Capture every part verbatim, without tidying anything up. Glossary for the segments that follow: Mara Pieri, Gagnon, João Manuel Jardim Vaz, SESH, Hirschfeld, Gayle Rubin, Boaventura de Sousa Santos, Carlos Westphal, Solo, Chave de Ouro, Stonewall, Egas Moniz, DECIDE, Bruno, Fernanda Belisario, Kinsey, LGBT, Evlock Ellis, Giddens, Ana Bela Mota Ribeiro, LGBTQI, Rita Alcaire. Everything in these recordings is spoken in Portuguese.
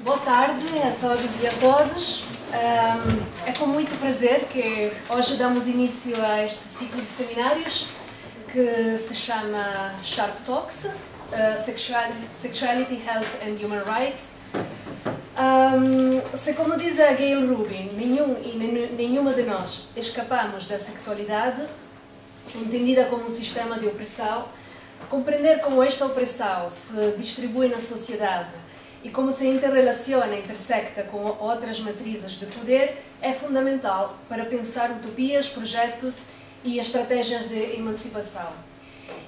Boa tarde a todos e a todas. É com muito prazer que hoje damos início a este ciclo de seminários que se chama Sharp Talks, Sexuality, Health and Human Rights. Se, como diz a Gayle Rubin, nenhum e nenhuma de nós escapamos da sexualidade, entendida como um sistema de opressão, compreender como esta opressão se distribui na sociedade e como se interrelaciona, intersecta com outras matrizes de poder, é fundamental para pensar utopias, projetos e estratégias de emancipação.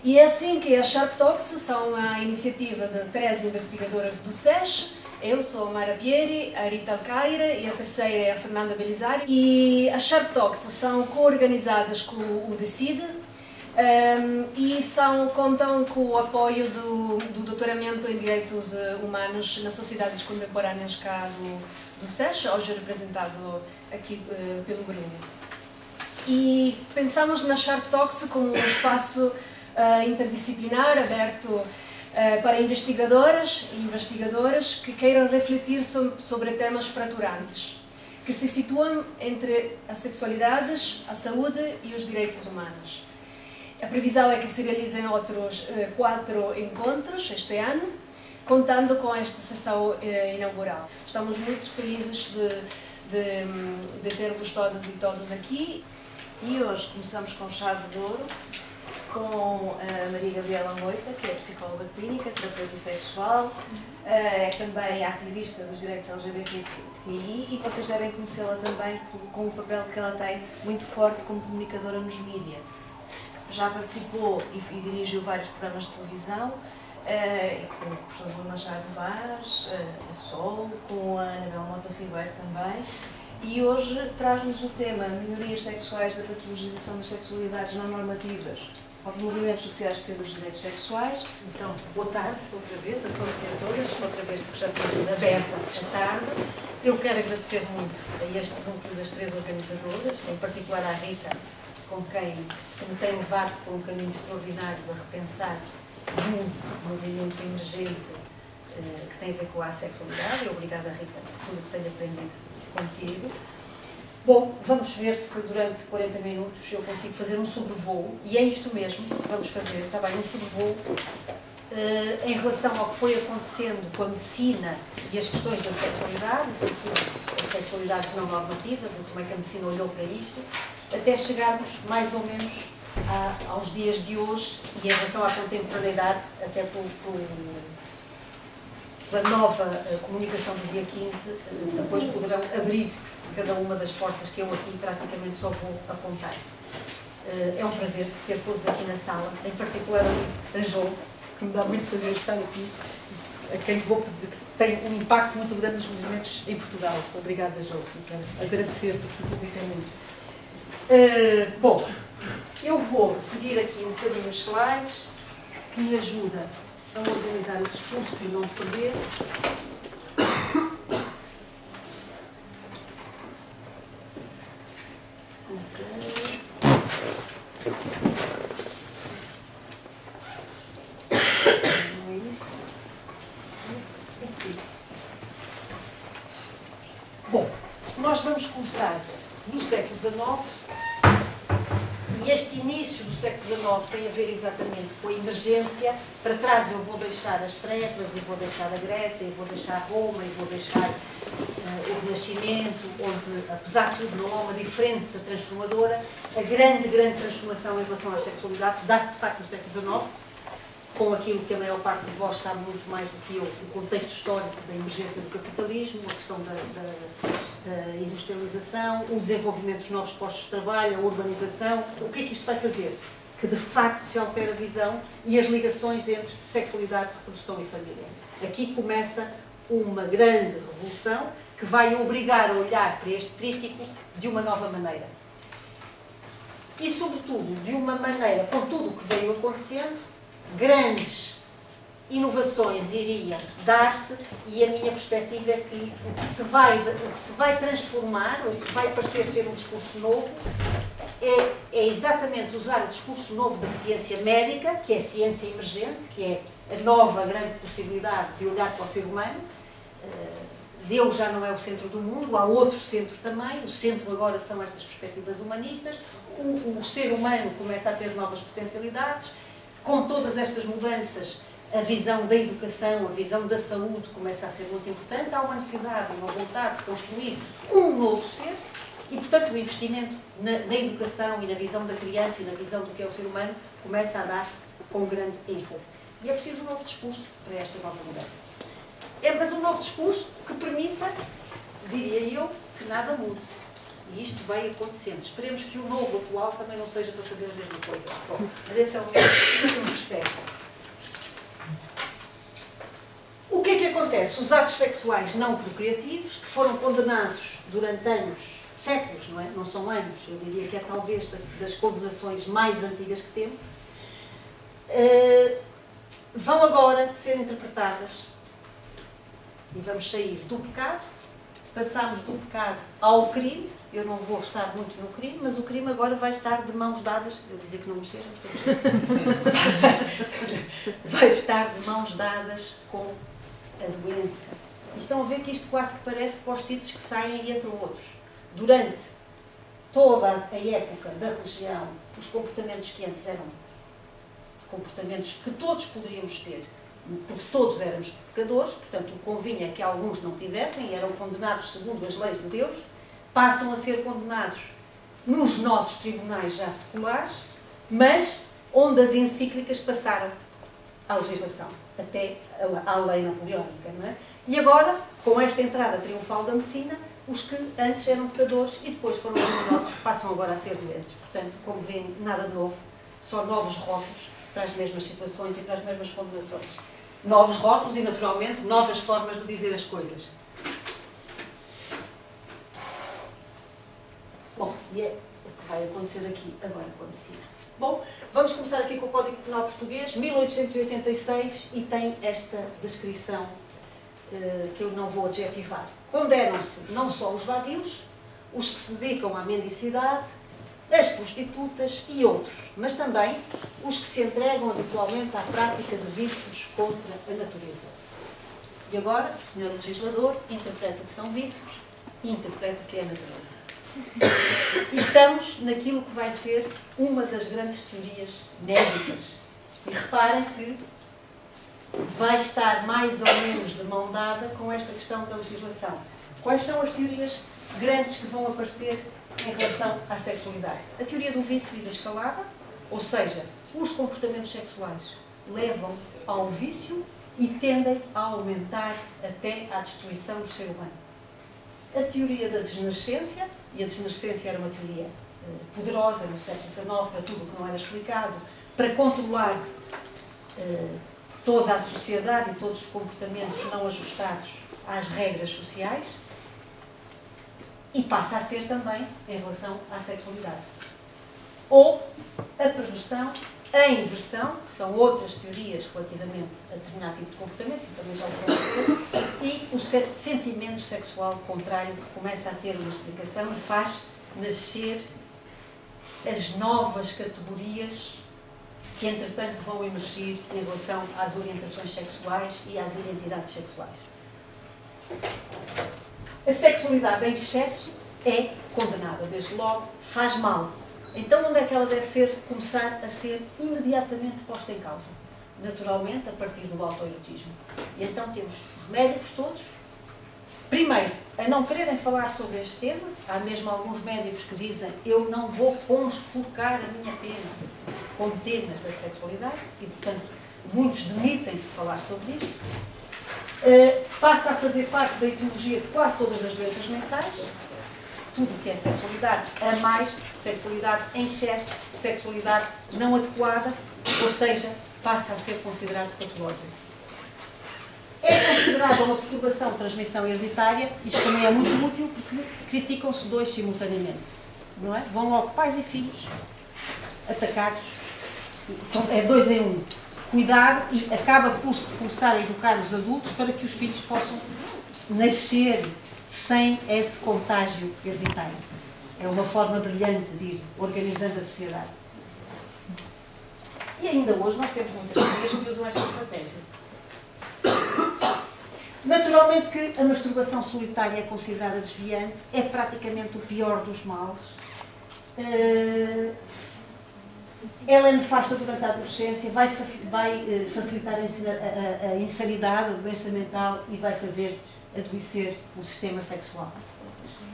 E é assim que a Sharp Talks são uma iniciativa de três investigadoras do SESH. Eu sou a Mara Pieri, a Rita Alcaire e a terceira é a Fernanda Belisario. E as Sharp Talks são co-organizadas com o DECIDE, Um, e são, contam com o apoio do, do doutoramento em Direitos Humanos nas Sociedades Contemporâneas cá do, do SESH, hoje representado aqui uh, pelo Bruno. E pensamos na Sharp Talks como um espaço uh, interdisciplinar, aberto uh, para investigadoras e investigadoras que queiram refletir sobre, sobre temas fraturantes, que se situam entre as sexualidades, a saúde e os direitos humanos. A previsão é que se realizem outros eh, quatro encontros este ano, contando com esta sessão eh, inaugural. Estamos muito felizes de, de, de ter-vos todas e todos aqui. E hoje começamos com Chave de Ouro, com a Maria Gabriela Moita, que é psicóloga clínica, terapeuta sexual, é também ativista dos direitos L G B T Q I e vocês devem conhecê-la também com o papel que ela tem muito forte como comunicadora nos mídias. Já participou e, e dirigiu vários programas de televisão, eh, com o professor João Manuel Jardim Vaz, eh, Solo, com a Ana Bela Mota Ribeiro também, e hoje traz-nos o tema minorias sexuais da patologização das sexualidades não normativas aos movimentos sociais de defesa dos direitos sexuais. Então, boa tarde outra vez a todos e a todas, outra vez que já tinha sido aberta esta tarde. Eu quero agradecer muito a este núcleo das três organizadoras, em particular à Rita, com quem me tem levado por um caminho extraordinário a repensar um movimento emergente eh, que tem a ver com a assexualidade. Obrigada, Rita, por tudo que tenho aprendido contigo. Bom, vamos ver se durante quarenta minutos eu consigo fazer um sobrevoo, e é isto mesmo que vamos fazer, está bem, um sobrevoo eh, em relação ao que foi acontecendo com a medicina e as questões da sexualidade, sobretudo as sexualidades não normativas, e como é que a medicina olhou para isto, até chegarmos mais ou menos a, aos dias de hoje e em relação à contemporaneidade, até por, por, pela nova uh, comunicação do dia quinze, uh, depois poderão abrir cada uma das portas que eu aqui praticamente só vou apontar. Uh, é um prazer ter todos aqui na sala, em particular a João, que me dá muito prazer estar aqui, a quem vou, tem um impacto muito grande nos movimentos em Portugal. Obrigada, João, agradecer-te muito. Uh, bom, eu vou seguir aqui um bocadinho os slides que me ajuda a organizar o discurso e não perder. Okay. Bom, nós vamos começar no século dezenove. Este início do século dezenove tem a ver exatamente com a emergência. Para trás eu vou deixar as trevas, eu vou deixar a Grécia, eu vou deixar Roma, eu vou deixar uh, o Renascimento, onde, apesar de tudo, não há uma diferença transformadora. A grande, grande transformação em relação às sexualidades dá-se, de facto, no século dezenove, com aquilo que a maior parte de vós sabe muito mais do que eu, o contexto histórico da emergência do capitalismo, a questão da, da, da industrialização, o desenvolvimento dos novos postos de trabalho, a urbanização. O que é que isto vai fazer? Que de facto se altera a visão e as ligações entre sexualidade, reprodução e família. Aqui começa uma grande revolução que vai obrigar a olhar para este trítico de uma nova maneira. E sobretudo, de uma maneira, com tudo o que veio acontecendo, grandes inovações iriam dar-se, e a minha perspectiva é que o que se vai, o que se vai transformar, o que vai parecer ser um discurso novo, é, é exatamente usar o discurso novo da ciência médica, que é a ciência emergente, que é a nova grande possibilidade de olhar para o ser humano, Deus já não é o centro do mundo, há outro centro também, o centro agora são estas perspectivas humanistas, o, o ser humano começa a ter novas potencialidades, com todas estas mudanças, a visão da educação, a visão da saúde começa a ser muito importante, há uma necessidade, uma vontade de construir um novo ser, e, portanto, o investimento na, na educação e na visão da criança e na visão do que é o ser humano começa a dar-se com grande ênfase. E é preciso um novo discurso para esta nova mudança. É, mas um novo discurso que permita, diria eu, que nada mude. E isto vai acontecendo. Esperemos que o novo atual também não seja para fazer a mesma coisa. Bom, mas esse é um que não percebe. O que é que acontece? Os atos sexuais não procriativos, que foram condenados durante anos, séculos, não é? Não são anos, eu diria que é talvez das condenações mais antigas que temos, uh, vão agora ser interpretadas e vamos sair do pecado, passamos do pecado ao crime, eu não vou estar muito no crime, mas o crime agora vai estar de mãos dadas, eu dizia que não mexeram, vai estar de mãos dadas com a doença. E estão a ver que isto quase que parece post-its que saem e entram outros. Durante toda a época da religião, os comportamentos que antes eram comportamentos que todos poderíamos ter, porque todos éramos pecadores, portanto convinha que alguns não tivessem e eram condenados segundo as leis de Deus, passam a ser condenados nos nossos tribunais já seculares, mas onde as encíclicas passaram à legislação, até à lei napoleónica, não é? E agora, com esta entrada triunfal da medicina, os que antes eram pecadores e depois foram doentes passam agora a ser doentes. Portanto, como vêem, nada de novo, só novos rótulos para as mesmas situações e para as mesmas condenações. Novos rótulos e, naturalmente, novas formas de dizer as coisas. Bom, e é o que vai acontecer aqui agora com a medicina. Bom, vamos começar aqui com o Código Penal Português, mil oitocentos e oitenta e seis, e tem esta descrição uh, que eu não vou adjetivar. Condenam-se não só os vadios, os que se dedicam à mendicidade, as prostitutas e outros, mas também os que se entregam habitualmente à prática de vícios contra a natureza. E agora, senhor Legislador, interpreta o que são vícios e interpreta o que é a natureza. E estamos naquilo que vai ser uma das grandes teorias médicas. E reparem que vai estar mais ou menos de mão dada com esta questão da legislação. Quais são as teorias grandes que vão aparecer em relação à sexualidade? A teoria do vício e da escalada, ou seja, os comportamentos sexuais levam ao vício e tendem a aumentar até à destruição do ser humano. A teoria da desnascência, e a desnascência era uma teoria poderosa no século dezanove para tudo o que não era explicado, para controlar Uh, toda a sociedade e todos os comportamentos não ajustados às regras sociais, e passa a ser também em relação à sexualidade. Ou a perversão, a inversão, que são outras teorias relativamente a determinado tipo de comportamento, e também já o e o sentimento sexual contrário, que começa a ter uma explicação e faz nascer as novas categorias que, entretanto, vão emergir em relação às orientações sexuais e às identidades sexuais. A sexualidade em excesso é condenada, desde logo, faz mal. Então, onde é que ela deve ser, começar a ser imediatamente posta em causa? Naturalmente, a partir do autoerotismo. E então temos os médicos todos, primeiro, a não quererem falar sobre este tema. Há mesmo alguns médicos que dizem eu não vou conspurcar a minha pena com temas da sexualidade e, portanto, muitos demitem-se de falar sobre isto. Uh, passa a fazer parte da etiologia de quase todas as doenças mentais. Tudo o que é sexualidade, a mais sexualidade em excesso, sexualidade não adequada, ou seja, passa a ser considerado patológico. É considerada uma perturbação de transmissão hereditária, isto também é muito útil porque criticam-se dois simultaneamente, não é? Vão logo pais e filhos atacados, são, é dois em um. Cuidado, e acaba por se começar a educar os adultos para que os filhos possam nascer sem esse contágio hereditário. É uma forma brilhante de ir organizando a sociedade. E ainda hoje nós temos muitas pessoas que usam esta estratégia. Naturalmente que a masturbação solitária é considerada desviante, é praticamente o pior dos males. Uh, ela é nefasta durante a adolescência, vai, faci vai uh, facilitar a, a, a insanidade, a doença mental e vai fazer adoecer o sistema sexual.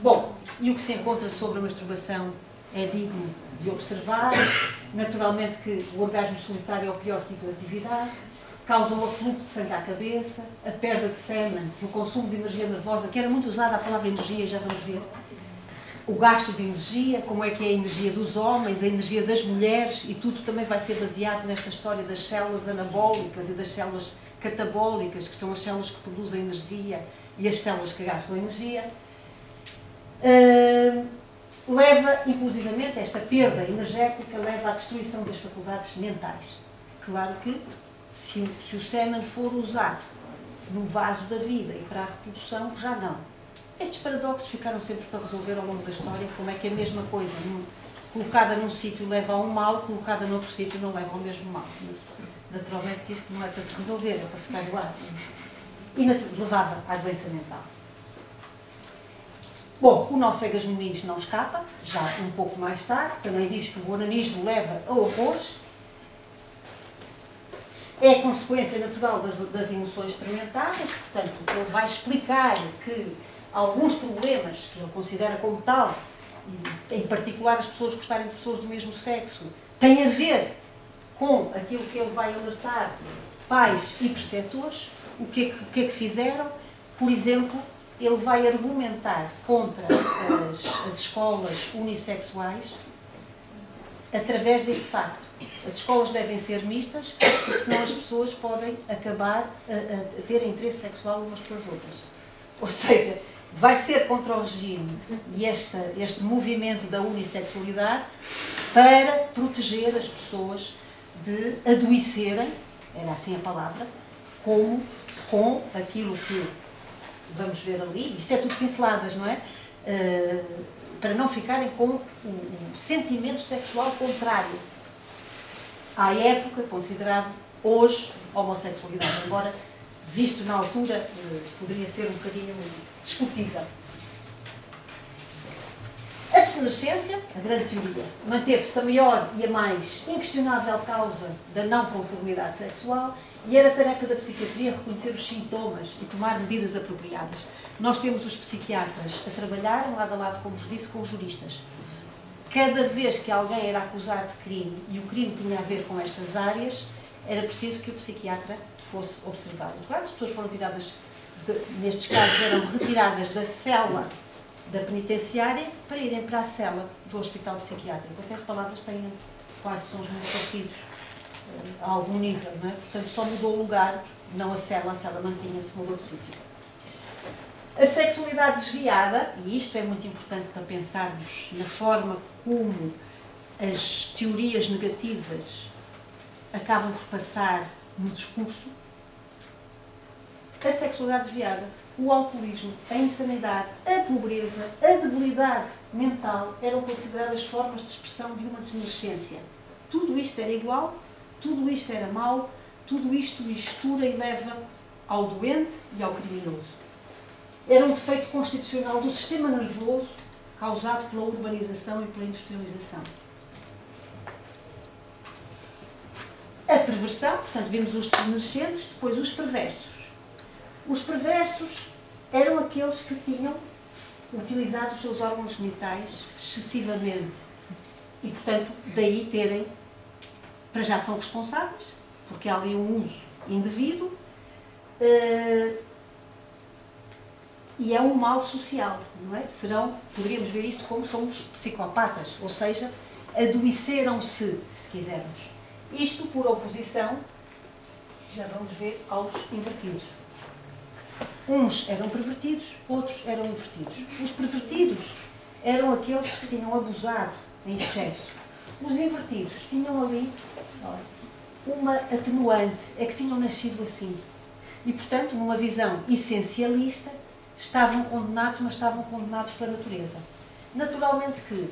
Bom, e o que se encontra sobre a masturbação é digno de observar. Naturalmente que o orgasmo solitário é o pior tipo de atividade. Causam o afluxo de sangue à cabeça, a perda de sêmen, o consumo de energia nervosa, que era muito usada a palavra energia, já vamos ver. O gasto de energia, como é que é a energia dos homens, a energia das mulheres, e tudo também vai ser baseado nesta história das células anabólicas e das células catabólicas, que são as células que produzem energia e as células que gastam energia. Uh, leva, inclusivamente, esta perda energética leva à destruição das faculdades mentais. Claro que Se o, se o sêmen for usado no vaso da vida e para a reprodução, já não. Estes paradoxos ficaram sempre para resolver ao longo da história, como é que a mesma coisa num, colocada num sítio leva a um mal, colocada noutro sítio não leva ao mesmo mal. Mas, naturalmente que isto não é para se resolver, é para ficar igual. E levava à doença mental. Bom, o nosso Egas Moniz não escapa, já um pouco mais tarde, também diz que o onanismo leva a horrores. É consequência natural das, das emoções experimentadas, portanto, ele vai explicar que alguns problemas que ele considera como tal, e, em particular as pessoas gostarem de pessoas do mesmo sexo, têm a ver com aquilo que ele vai alertar pais e preceptores, o que é que, o que, é que fizeram. Por exemplo, ele vai argumentar contra as, as escolas unissexuais através deste facto. As escolas devem ser mistas, porque senão as pessoas podem acabar a, a ter interesse sexual umas pelas outras. Ou seja, vai ser contra o regime e esta, este movimento da unissexualidade para proteger as pessoas de adoecerem, era assim a palavra, como com aquilo que vamos ver ali, isto é tudo pinceladas, não é? Uh, para não ficarem com o um sentimento sexual contrário. À época, considerado hoje homossexualidade, embora visto na altura poderia ser um bocadinho discutível. A desnascência, a grande teoria, manteve-se a maior e a mais inquestionável causa da não conformidade sexual e era tarefa da psiquiatria reconhecer os sintomas e tomar medidas apropriadas. Nós temos os psiquiatras a trabalhar, lado a lado, como vos disse, com os juristas. Cada vez que alguém era acusado de crime e o crime tinha a ver com estas áreas, era preciso que o psiquiatra fosse observado. Claro, as pessoas foram tiradas, de, nestes casos, eram retiradas da cela da penitenciária para irem para a cela do hospital psiquiátrico. Até as palavras têm quase sons muito parecidos, a algum nível, não é? Portanto, só mudou o lugar, não a cela, a cela mantinha-se, mudou de sítio. A sexualidade desviada, e isto é muito importante para pensarmos na forma como as teorias negativas acabam por passar no discurso, a sexualidade desviada, o alcoolismo, a insanidade, a pobreza, a debilidade mental eram consideradas formas de expressão de uma desnascência. Tudo isto era igual, tudo isto era mau, tudo isto mistura e leva ao doente e ao criminoso. Era um defeito constitucional do sistema nervoso causado pela urbanização e pela industrialização. A perversão, portanto, vimos os desnascentes, depois os perversos. Os perversos eram aqueles que tinham utilizado os seus órgãos genitais excessivamente e, portanto, daí terem, para já são responsáveis, porque há ali um uso indevido, uh, e é um mal social, não é? Serão, poderíamos ver isto como são os psicopatas, ou seja, adoeceram-se, se quisermos. Isto por oposição, já vamos ver, aos invertidos. Uns eram pervertidos, outros eram invertidos. Os pervertidos eram aqueles que tinham abusado em excesso. Os invertidos tinham ali uma atenuante, é que tinham nascido assim. E, portanto, numa visão essencialista, estavam condenados, mas estavam condenados pela natureza. Naturalmente que,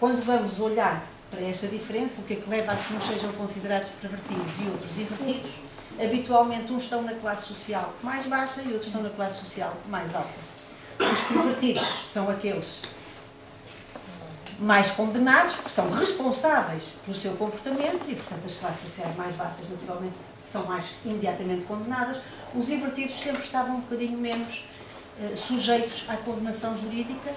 quando vamos olhar Para esta diferença, o que é que leva a que uns sejam considerados pervertidos e outros invertidos? Habitualmente uns estão na classe social mais baixa e outros estão na classe social mais alta. Os pervertidos são aqueles mais condenados, porque são responsáveis pelo seu comportamento e, portanto, as classes sociais mais baixas, naturalmente, são mais imediatamente condenadas. Os invertidos sempre estavam um bocadinho menos eh, sujeitos à condenação jurídica,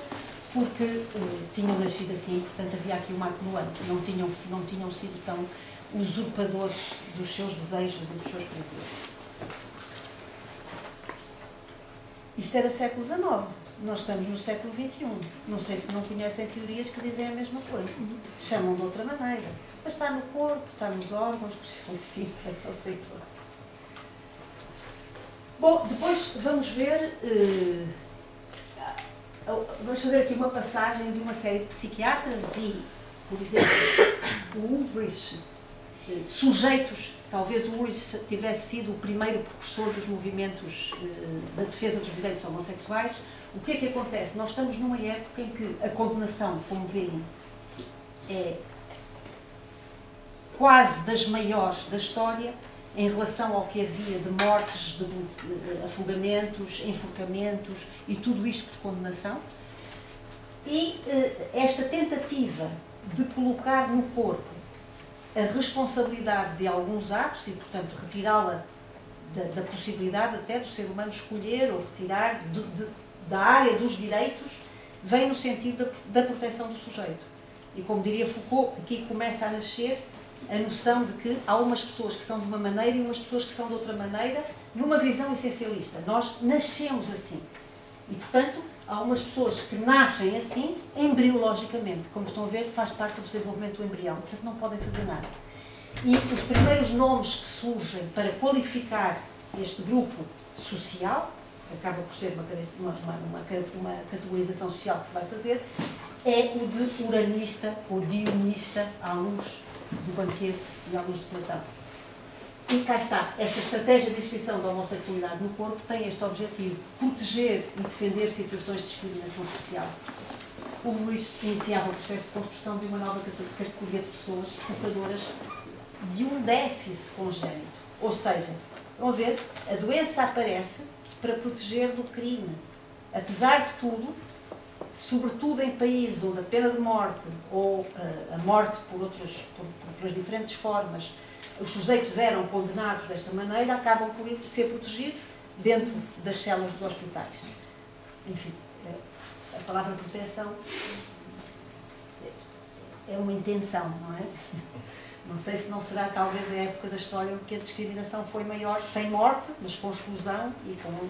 porque eh, tinham nascido assim, portanto, havia aqui uma atenuante, não tinham, não tinham sido tão usurpadores dos seus desejos e dos seus prazeres. Isto era século dezenove. Nós estamos no século vinte e um. Não sei se não conhecem teorias que dizem a mesma coisa. Chamam de outra maneira. Mas está no corpo, está nos órgãos, específicos, não sei tudo. Bom, depois vamos ver... Eh, vamos fazer aqui uma passagem de uma série de psiquiatras e, por exemplo, o Ulrich, sujeitos... Talvez o Ulrich tivesse sido o primeiro precursor dos movimentos eh, da defesa dos direitos homossexuais. O que é que acontece? Nós estamos numa época em que a condenação, como veem, é quase das maiores da história em relação ao que havia de mortes, de afogamentos, enforcamentos e tudo isto por condenação. E eh, esta tentativa de colocar no corpo a responsabilidade de alguns atos e, portanto, retirá-la da, da possibilidade até do ser humano escolher ou retirar de, de, da área dos direitos, vem no sentido da, da proteção do sujeito. E, como diria Foucault, aqui começa a nascer a noção de que há umas pessoas que são de uma maneira e umas pessoas que são de outra maneira, numa visão essencialista. Nós nascemos assim. E, portanto, há umas pessoas que nascem assim, embriologicamente. Como estão a ver, faz parte do desenvolvimento do embrião. Portanto, não podem fazer nada. E os primeiros nomes que surgem para qualificar este grupo social, que acaba por ser uma, uma, uma, uma categorização social que se vai fazer, é o de uranista ou dionista à luz do banquete e à luz de Platão. E cá está, esta estratégia de inscrição da homossexualidade no corpo tem este objetivo, proteger e defender situações de discriminação social. O Luís iniciava o processo de construção de uma nova categoria de pessoas portadoras de um déficit congénito. Ou seja, vão ver, a doença aparece para proteger do crime. Apesar de tudo, sobretudo em países onde a pena de morte ou a morte por outras por, por diferentes formas, os sujeitos eram condenados desta maneira, acabam por ser protegidos dentro das celas dos hospitais. Enfim, a palavra proteção é uma intenção, não é? Não sei se não será, talvez, a época da história em que a discriminação foi maior, sem morte, mas com exclusão e com uh,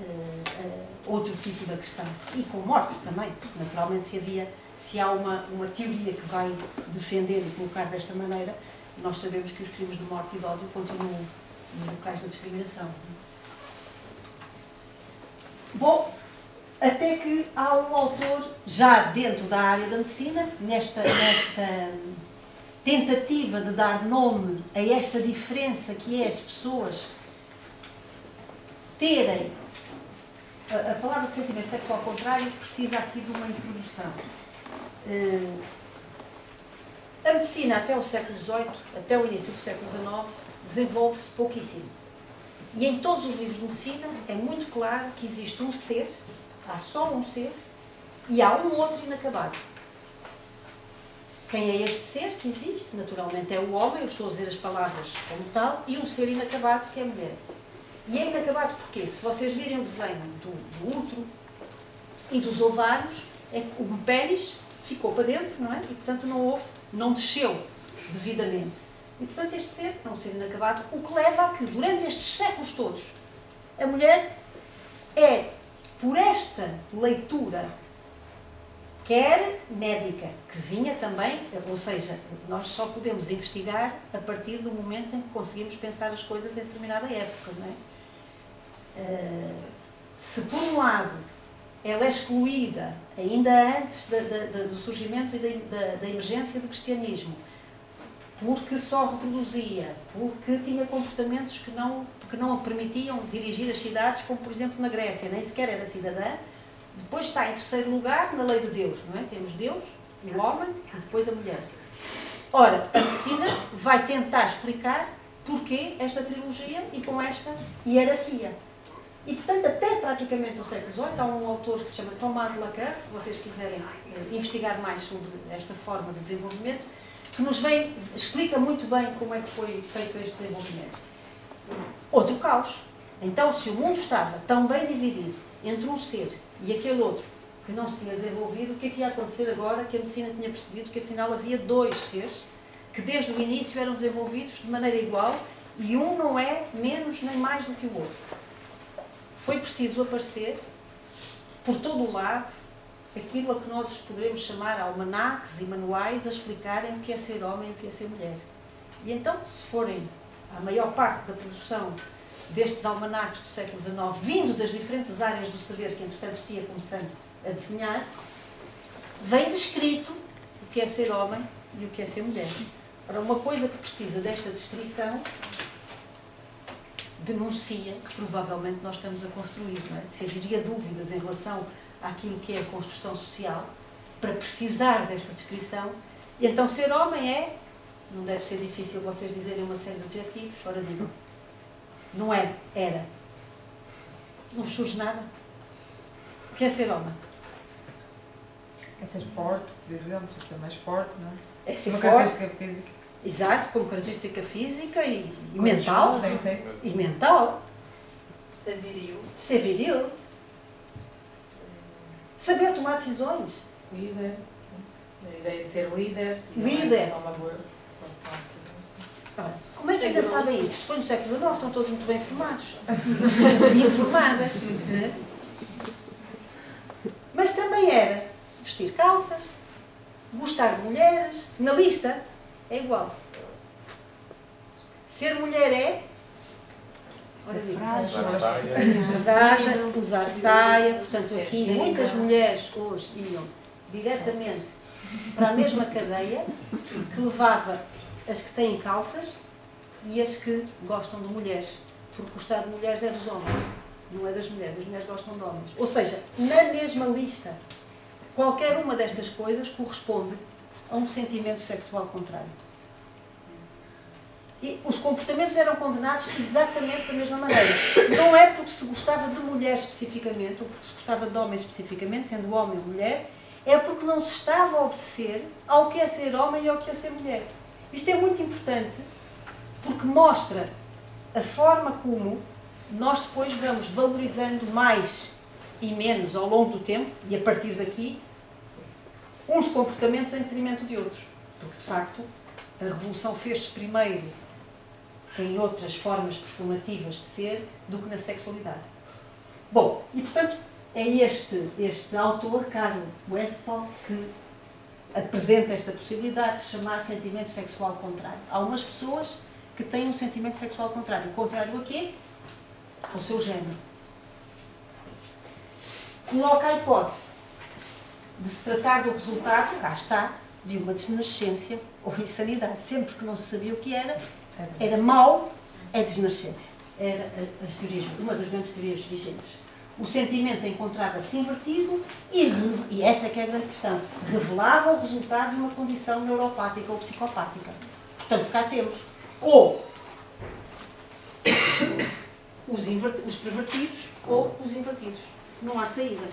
uh, outro tipo de agressão. E com morte também. Naturalmente, se, havia, se há uma, uma teoria que vai defender e colocar desta maneira, nós sabemos que os crimes de morte e de ódio continuam nos locais da discriminação. Bom, até que há um autor, já dentro da área da medicina, nesta, nesta tentativa de dar nome a esta diferença que é as pessoas terem... A, a palavra de sentimento sexual contrário precisa aqui de uma introdução. Uh, A medicina, até o século dezoito, até o início do século dezenove, desenvolve-se pouquíssimo. E em todos os livros de medicina é muito claro que existe um ser, há só um ser, e há um outro inacabado. Quem é este ser que existe? Naturalmente é o homem, eu estou a dizer as palavras como tal, e um ser inacabado que é a mulher. E é inacabado porquê? Se vocês virem o desenho do, do útero e dos ovários, é que o pênis ficou para dentro, não é? E portanto não houve, não desceu devidamente. E portanto este ser, não ser inacabado, o que leva a que durante estes séculos todos a mulher é, por esta leitura, quer médica, que vinha também, ou seja, nós só podemos investigar a partir do momento em que conseguimos pensar as coisas em determinada época, não é? Se por um lado ela é excluída, ainda antes da, da, da, do surgimento e da, da, da emergência do cristianismo, porque só reproduzia, porque tinha comportamentos que não, que não a permitiam dirigir as cidades, como por exemplo na Grécia, nem sequer era cidadã. Depois está em terceiro lugar na lei de Deus, não é? Temos Deus, o homem e depois a mulher. Ora, a medicina vai tentar explicar porquê esta trilogia e com esta hierarquia. E, portanto, até praticamente o século dezoito, há um autor que se chama Tomás Laquer, se vocês quiserem investigar mais sobre esta forma de desenvolvimento, que nos vem, explica muito bem como é que foi feito este desenvolvimento. Outro caos. Então, se o mundo estava tão bem dividido entre um ser e aquele outro que não se tinha desenvolvido, o que é que ia acontecer agora que a medicina tinha percebido que, afinal, havia dois seres que, desde o início, eram desenvolvidos de maneira igual e um não é menos nem mais do que o outro? Foi preciso aparecer, por todo o lado, aquilo a que nós poderemos chamar almanaques e manuais a explicarem o que é ser homem e o que é ser mulher. E então, se forem a maior parte da produção destes almanaques do século dezenove, vindo das diferentes áreas do saber que, entretanto, se ia começando a desenhar, vem descrito o que é ser homem e o que é ser mulher. Ora, uma coisa que precisa desta descrição denuncia que provavelmente nós estamos a construir, não é? Se haveria dúvidas em relação àquilo que é a construção social, para precisar desta descrição, e então ser homem é, não deve ser difícil vocês dizerem uma série de adjetivos, ora digam, não é, era. Não vos surge nada. O que é ser homem? É ser forte, por exemplo, ser mais forte, não é? É ser uma forte. Característica física. Exato, como característica física e mental. Sim, sim. E mental. Ser viril. Ser viril. Saber tomar decisões. Líder. Sim. A ideia de ser líder. Líder. Ah, como é que ainda sabem isto? Se foi no século dezenove, estão todos muito bem formados. E informadas. Mas também era vestir calças, gostar de mulheres, na lista. É igual. Ser mulher é... Ser frágil, usar saia. Portanto, aqui muitas mulheres hoje iam diretamente para a mesma cadeia que levava as que têm calças e as que gostam de mulheres. Porque gostar de mulheres é dos homens, não é das mulheres. As mulheres gostam de homens. Ou seja, na mesma lista, qualquer uma destas coisas corresponde a um sentimento sexual contrário. E os comportamentos eram condenados exatamente da mesma maneira. Não é porque se gostava de mulher especificamente, ou porque se gostava de homem especificamente, sendo homem ou mulher, é porque não se estava a obedecer ao que é ser homem e ao que é ser mulher. Isto é muito importante, porque mostra a forma como nós depois vamos valorizando mais e menos ao longo do tempo, e a partir daqui, uns comportamentos em detrimento de outros. Porque, de facto, a Revolução fez-se primeiro em outras formas performativas de ser do que na sexualidade. Bom, e, portanto, é este, este autor, Carlos Westphal, que apresenta esta possibilidade de chamar sentimento sexual contrário. Há umas pessoas que têm um sentimento sexual contrário. Contrário a quê? Ao seu género. Coloca a hipótese de se tratar do resultado, cá está, de uma desnascência ou insanidade. Sempre que não se sabia o que era, era mau, é desnascência. Era as teorias, uma das grandes teorias vigentes. O sentimento encontrava-se invertido e, e esta é que é a grande questão, revelava o resultado de uma condição neuropática ou psicopática. Portanto, cá temos ou os, os pervertidos ou os invertidos. Não há saída.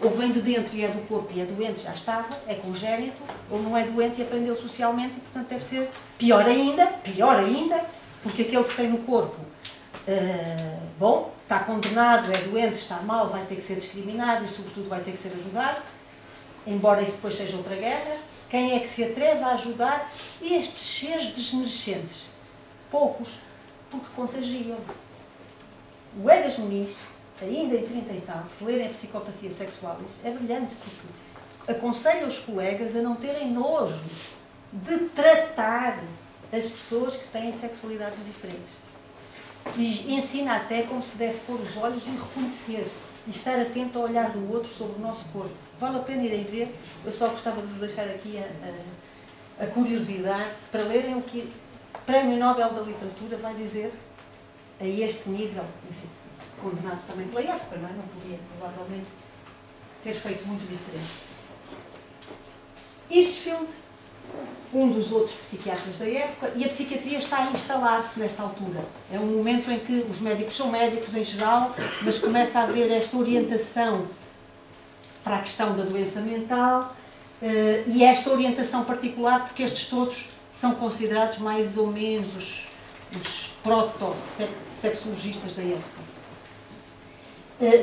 Ou vem de dentro e é do corpo e é doente, já estava, é congénito, ou não é doente e aprendeu socialmente, e portanto deve ser pior ainda, pior ainda, porque aquele que tem no corpo, uh, bom, está condenado, é doente, está mal, vai ter que ser discriminado e sobretudo vai ter que ser ajudado, embora isso depois seja outra guerra. Quem é que se atreve a ajudar estes seres desmerecentes? Poucos, porque contagiam. O Egas Moniz, ainda em trinta e tal, se lerem a Psicopatia Sexual, é brilhante, porque aconselha os colegas a não terem nojo de tratar as pessoas que têm sexualidades diferentes. E ensina até como se deve pôr os olhos e reconhecer, e estar atento ao olhar do outro sobre o nosso corpo. Vale a pena irem ver, eu só gostava de vos deixar aqui a, a, a curiosidade para lerem o que o Prémio Nobel da Literatura vai dizer a este nível, enfim. Condenado também pela época, não é? Não podia, provavelmente, ter feito muito diferente. Hirschfeld um dos outros psiquiatras da época, e a psiquiatria está a instalar-se nesta altura. É um momento em que os médicos são médicos em geral, mas começa a haver esta orientação para a questão da doença mental e esta orientação particular, porque estes todos são considerados mais ou menos os, os proto-sexologistas da época.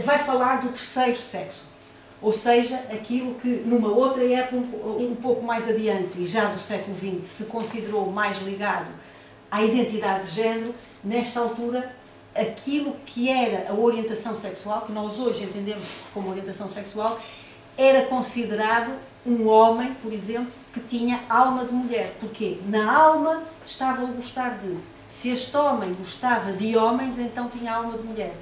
Vai falar do terceiro sexo, ou seja, aquilo que numa outra época, um pouco mais adiante, e já do século vinte, se considerou mais ligado à identidade de género, nesta altura, aquilo que era a orientação sexual, que nós hoje entendemos como orientação sexual, era considerado um homem, por exemplo, que tinha alma de mulher. Porquê? Na alma estava o gostar de. Se este homem gostava de homens, então tinha alma de mulher.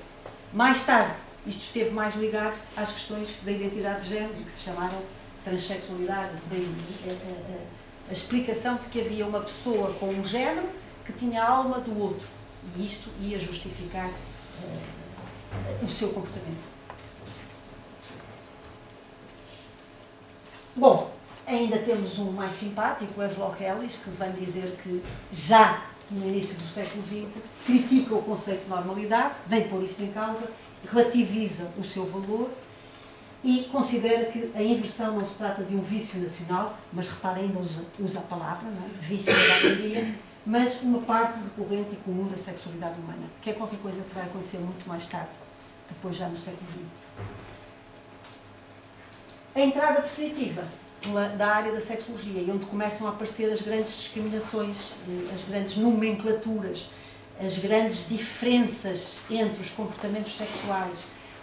Mais tarde, isto esteve mais ligado às questões da identidade de género, que se chamaram transexualidade, a, a, a, a explicação de que havia uma pessoa com um género que tinha a alma do outro, e isto ia justificar uh, o seu comportamento. Bom, ainda temos um mais simpático, o Evlock Ellis, que vem dizer que já no início do século vinte critica o conceito de normalidade, vem pôr isto em causa, relativiza o seu valor e considera que a inversão não se trata de um vício nacional, mas repara, ainda usa, usa a palavra, não é? Vício da dia, mas uma parte recorrente e comum da sexualidade humana, que é qualquer coisa que vai acontecer muito mais tarde, depois já no século vinte. A entrada definitiva pela, da área da sexologia, e onde começam a aparecer as grandes discriminações, as grandes nomenclaturas, as grandes diferenças entre os comportamentos sexuais,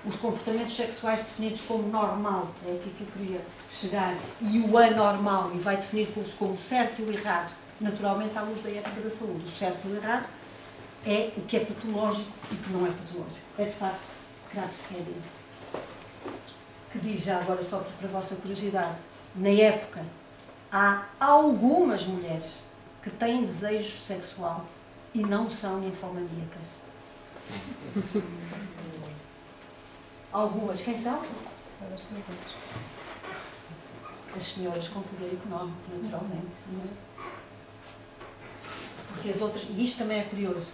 os comportamentos sexuais definidos como normal, é aqui que eu queria chegar, e o anormal, e vai definir como certo e o errado, naturalmente à luz da ética da saúde. O certo e o errado é o que é patológico e o que não é patológico. É de facto grave, é dele. Que diz já agora, só para a vossa curiosidade, na época há algumas mulheres que têm desejo sexual e não são ninfomaníacas. Algumas. Quem são? As senhoras com poder económico, naturalmente. Não é? Porque as outras... E isto também é curioso.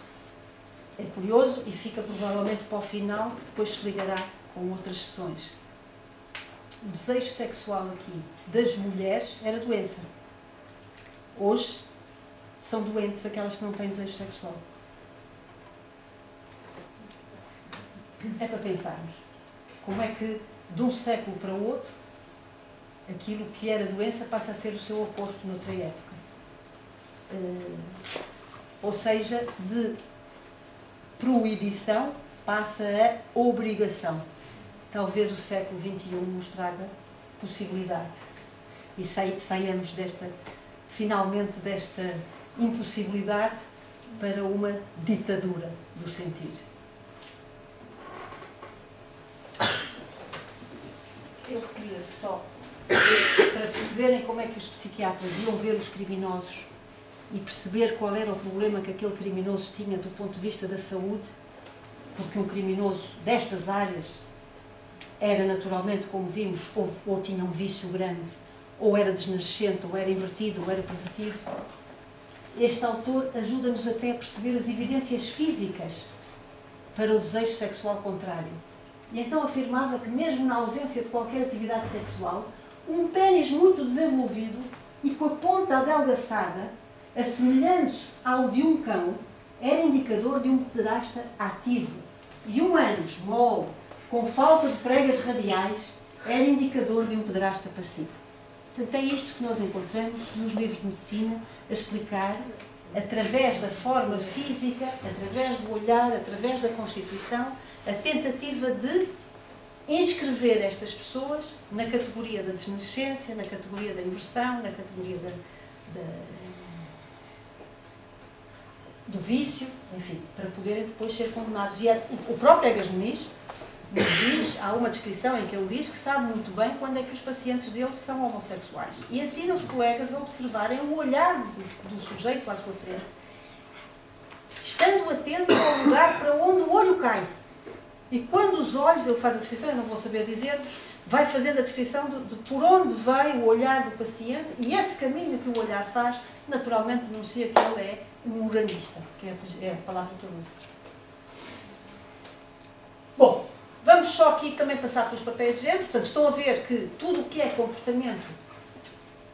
É curioso e fica provavelmente para o final, que depois se ligará com outras sessões. O desejo sexual aqui das mulheres era doença. Hoje, são doentes aquelas que não têm desejo sexual. É para pensarmos como é que, de um século para o outro, aquilo que era doença passa a ser o seu oposto noutra época. Uh, ou seja, de proibição passa a obrigação. Talvez o século vinte e um nos traga possibilidade. E saiamos desta, finalmente, desta impossibilidade para uma ditadura do sentir. Eu queria só, para perceberem como é que os psiquiatras iam ver os criminosos e perceber qual era o problema que aquele criminoso tinha do ponto de vista da saúde, porque um criminoso destas áreas era naturalmente, como vimos, ou, ou tinha um vício grande, ou era desnascente, ou era invertido, ou era pervertido. Este autor ajuda-nos até a perceber as evidências físicas para o desejo sexual contrário. E então afirmava que mesmo na ausência de qualquer atividade sexual, um pênis muito desenvolvido e com a ponta adelgaçada, assemelhando-se ao de um cão, era indicador de um pederasta ativo. E um ânus mole, com falta de pregas radiais, era indicador de um pederasta passivo. Portanto, é isto que nós encontramos nos livros de medicina, a explicar, através da forma física, através do olhar, através da constituição, a tentativa de inscrever estas pessoas na categoria da desnascência, na categoria da inversão, na categoria da, da, do vício, enfim, para poderem depois ser condenados. E é, o próprio Egas Moniz diz, há uma descrição em que ele diz que sabe muito bem quando é que os pacientes dele são homossexuais. E ensina os colegas a observarem o olhar de, do sujeito à sua frente, estando atento ao lugar para onde o olho cai. E quando os olhos, ele faz a descrição, eu não vou saber dizer-vos, vai fazendo a descrição de, de por onde vai o olhar do paciente, e esse caminho que o olhar faz, naturalmente denuncia que ele é um uranista, que é a palavra que eu uso. Bom, vamos só aqui também passar pelos papéis de género. Portanto, estão a ver que tudo o que é comportamento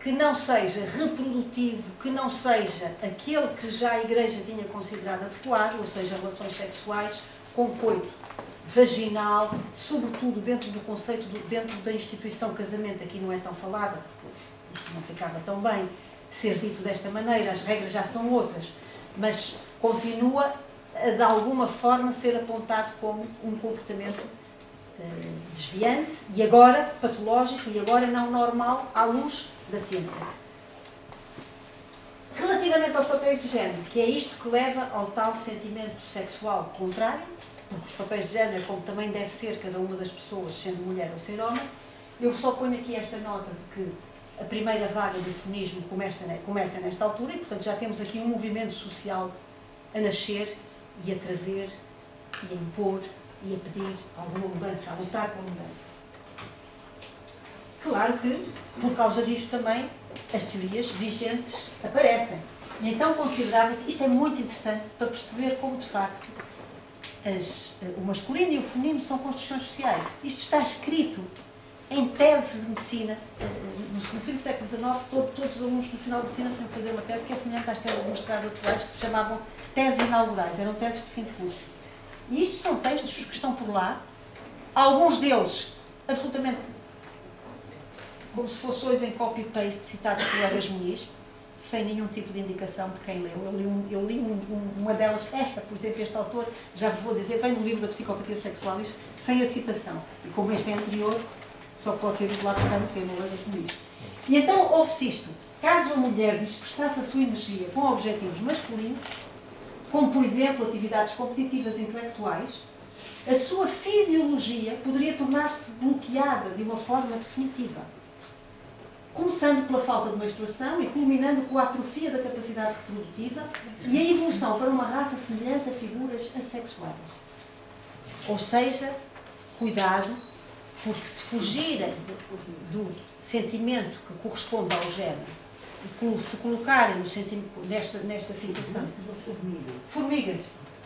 que não seja reprodutivo, que não seja aquele que já a Igreja tinha considerado adequado, ou seja, relações sexuais com coito vaginal, sobretudo dentro do conceito, do, dentro da instituição casamento, aqui não é tão falada, porque isto não ficava tão bem ser dito desta maneira, as regras já são outras, mas continua a, de alguma forma, ser apontado como um comportamento eh, desviante, e agora patológico, e agora não normal, à luz da ciência. Relativamente aos papéis de género, que é isto que leva ao tal sentimento sexual contrário, porque os papéis de género, como também deve ser cada uma das pessoas, sendo mulher ou ser homem, eu só ponho aqui esta nota de que a primeira vaga do feminismo começa nesta altura e, portanto, já temos aqui um movimento social a nascer e a trazer, e a impor, e a pedir alguma mudança, a lutar por mudança. Claro que, por causa disto também, as teorias vigentes aparecem. E então considerava-se, isto é muito interessante para perceber como, de facto, as, o masculino e o feminino são construções sociais. Isto está escrito em teses de medicina, no fim do século dezenove, todo, todos os alunos no final de medicina tinham que fazer uma tese que é semelhante às teses de mestrado atuais, que se chamavam teses inaugurais, eram teses de fim de curso. E isto são textos que estão por lá, alguns deles absolutamente como se fossem hoje em copy-paste citados por Egas Moniz, sem nenhum tipo de indicação de quem leu. Eu li, um, eu li um, um, uma delas, esta, por exemplo, este autor, já vos vou dizer, vem do livro da Psicopatia Sexualis, sem a citação. E como este é anterior, só pode ter ido lá tocar no tema Egas Moniz. E então houve-se isto. Caso uma mulher dispersasse a sua energia com objetivos masculinos, como, por exemplo, atividades competitivas intelectuais, a sua fisiologia poderia tornar-se bloqueada de uma forma definitiva, começando pela falta de menstruação e culminando com a atrofia da capacidade reprodutiva e a evolução para uma raça semelhante a figuras assexuadas. Ou seja, cuidado, porque se fugirem do sentimento que corresponde ao género e se colocarem no sentimento, nesta, nesta situação... Formigas. Formigas.